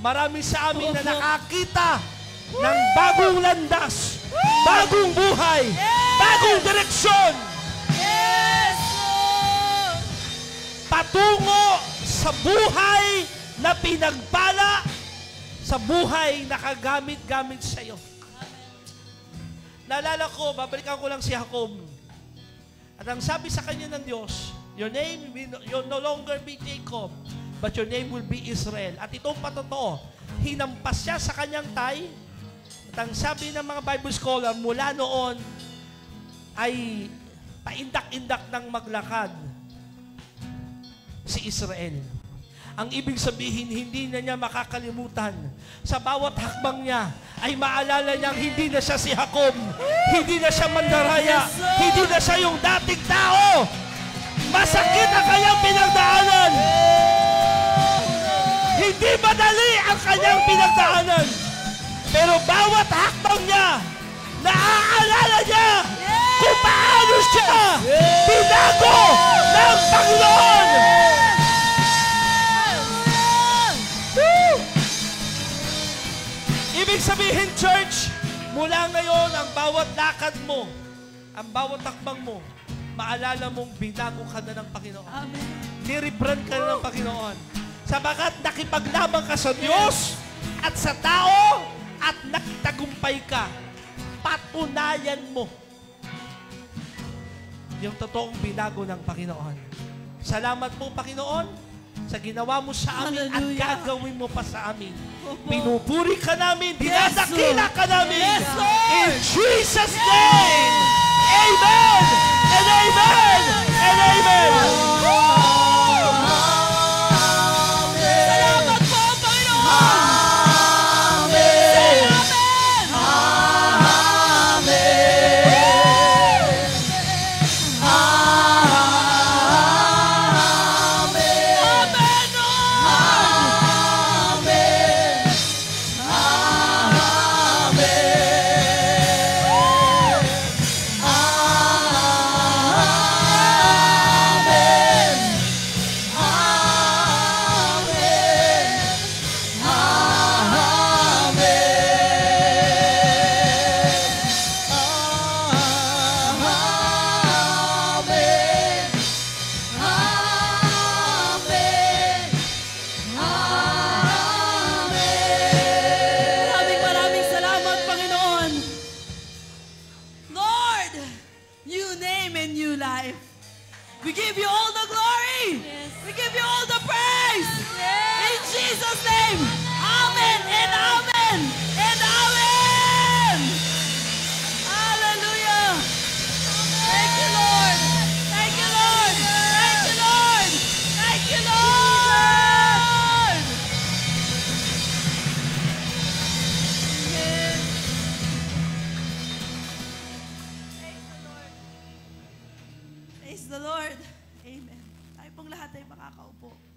Marami sa amin na nakakita ng bagong landas, bagong buhay, bagong direksyon. Patungo sa buhay na pinagpala, sa buhay na kagamit-gamit sa iyo. Naalala ko, babalikan ko lang si Jacob. At ang sabi sa kanya ng Diyos, your name will no longer be Jacob, but your name will be Israel. At itong patotoo, hinampas siya sa kanyang tay. At ang sabi ng mga Bible scholar, mula noon ay paindak-indak ng maglakad si Israel. Ang ibig sabihin, hindi na niya makakalimutan. Sa bawat hakbang niya, ay maalala niyang hindi na siya si Jacob, hindi na siya mandaraya, hindi na siya yung dating tao. Masakit ang kanyang pinagdaanan. Hindi madali ang kanyang pinagdaanan. Pero bawat hakbang niya, naaalala niya kung paano siya binago ng Panginoon. Ibig sabihin, church, mula ngayon, ang bawat lakad mo, ang bawat takbang mo, maalala mong binago ka na ng Panginoon. Amen. Nirebrand ka na ng Panginoon. Sabagat nakipaglaban ka sa Diyos at sa tao at nakitagumpay ka. Patunayan mo yung totoong binago ng Panginoon. Salamat po, Panginoon, sa ginawa mo sa amin. Hallelujah. At gagawin mo pa sa amin. Pinupuri ka namin, dinadakila ka namin. Yes, in Jesus' name, amen, and amen, and amen. Salamat po, Panginoon. Amen. Praise the Lord. Amen. Tayo pong lahat ay makakaupo.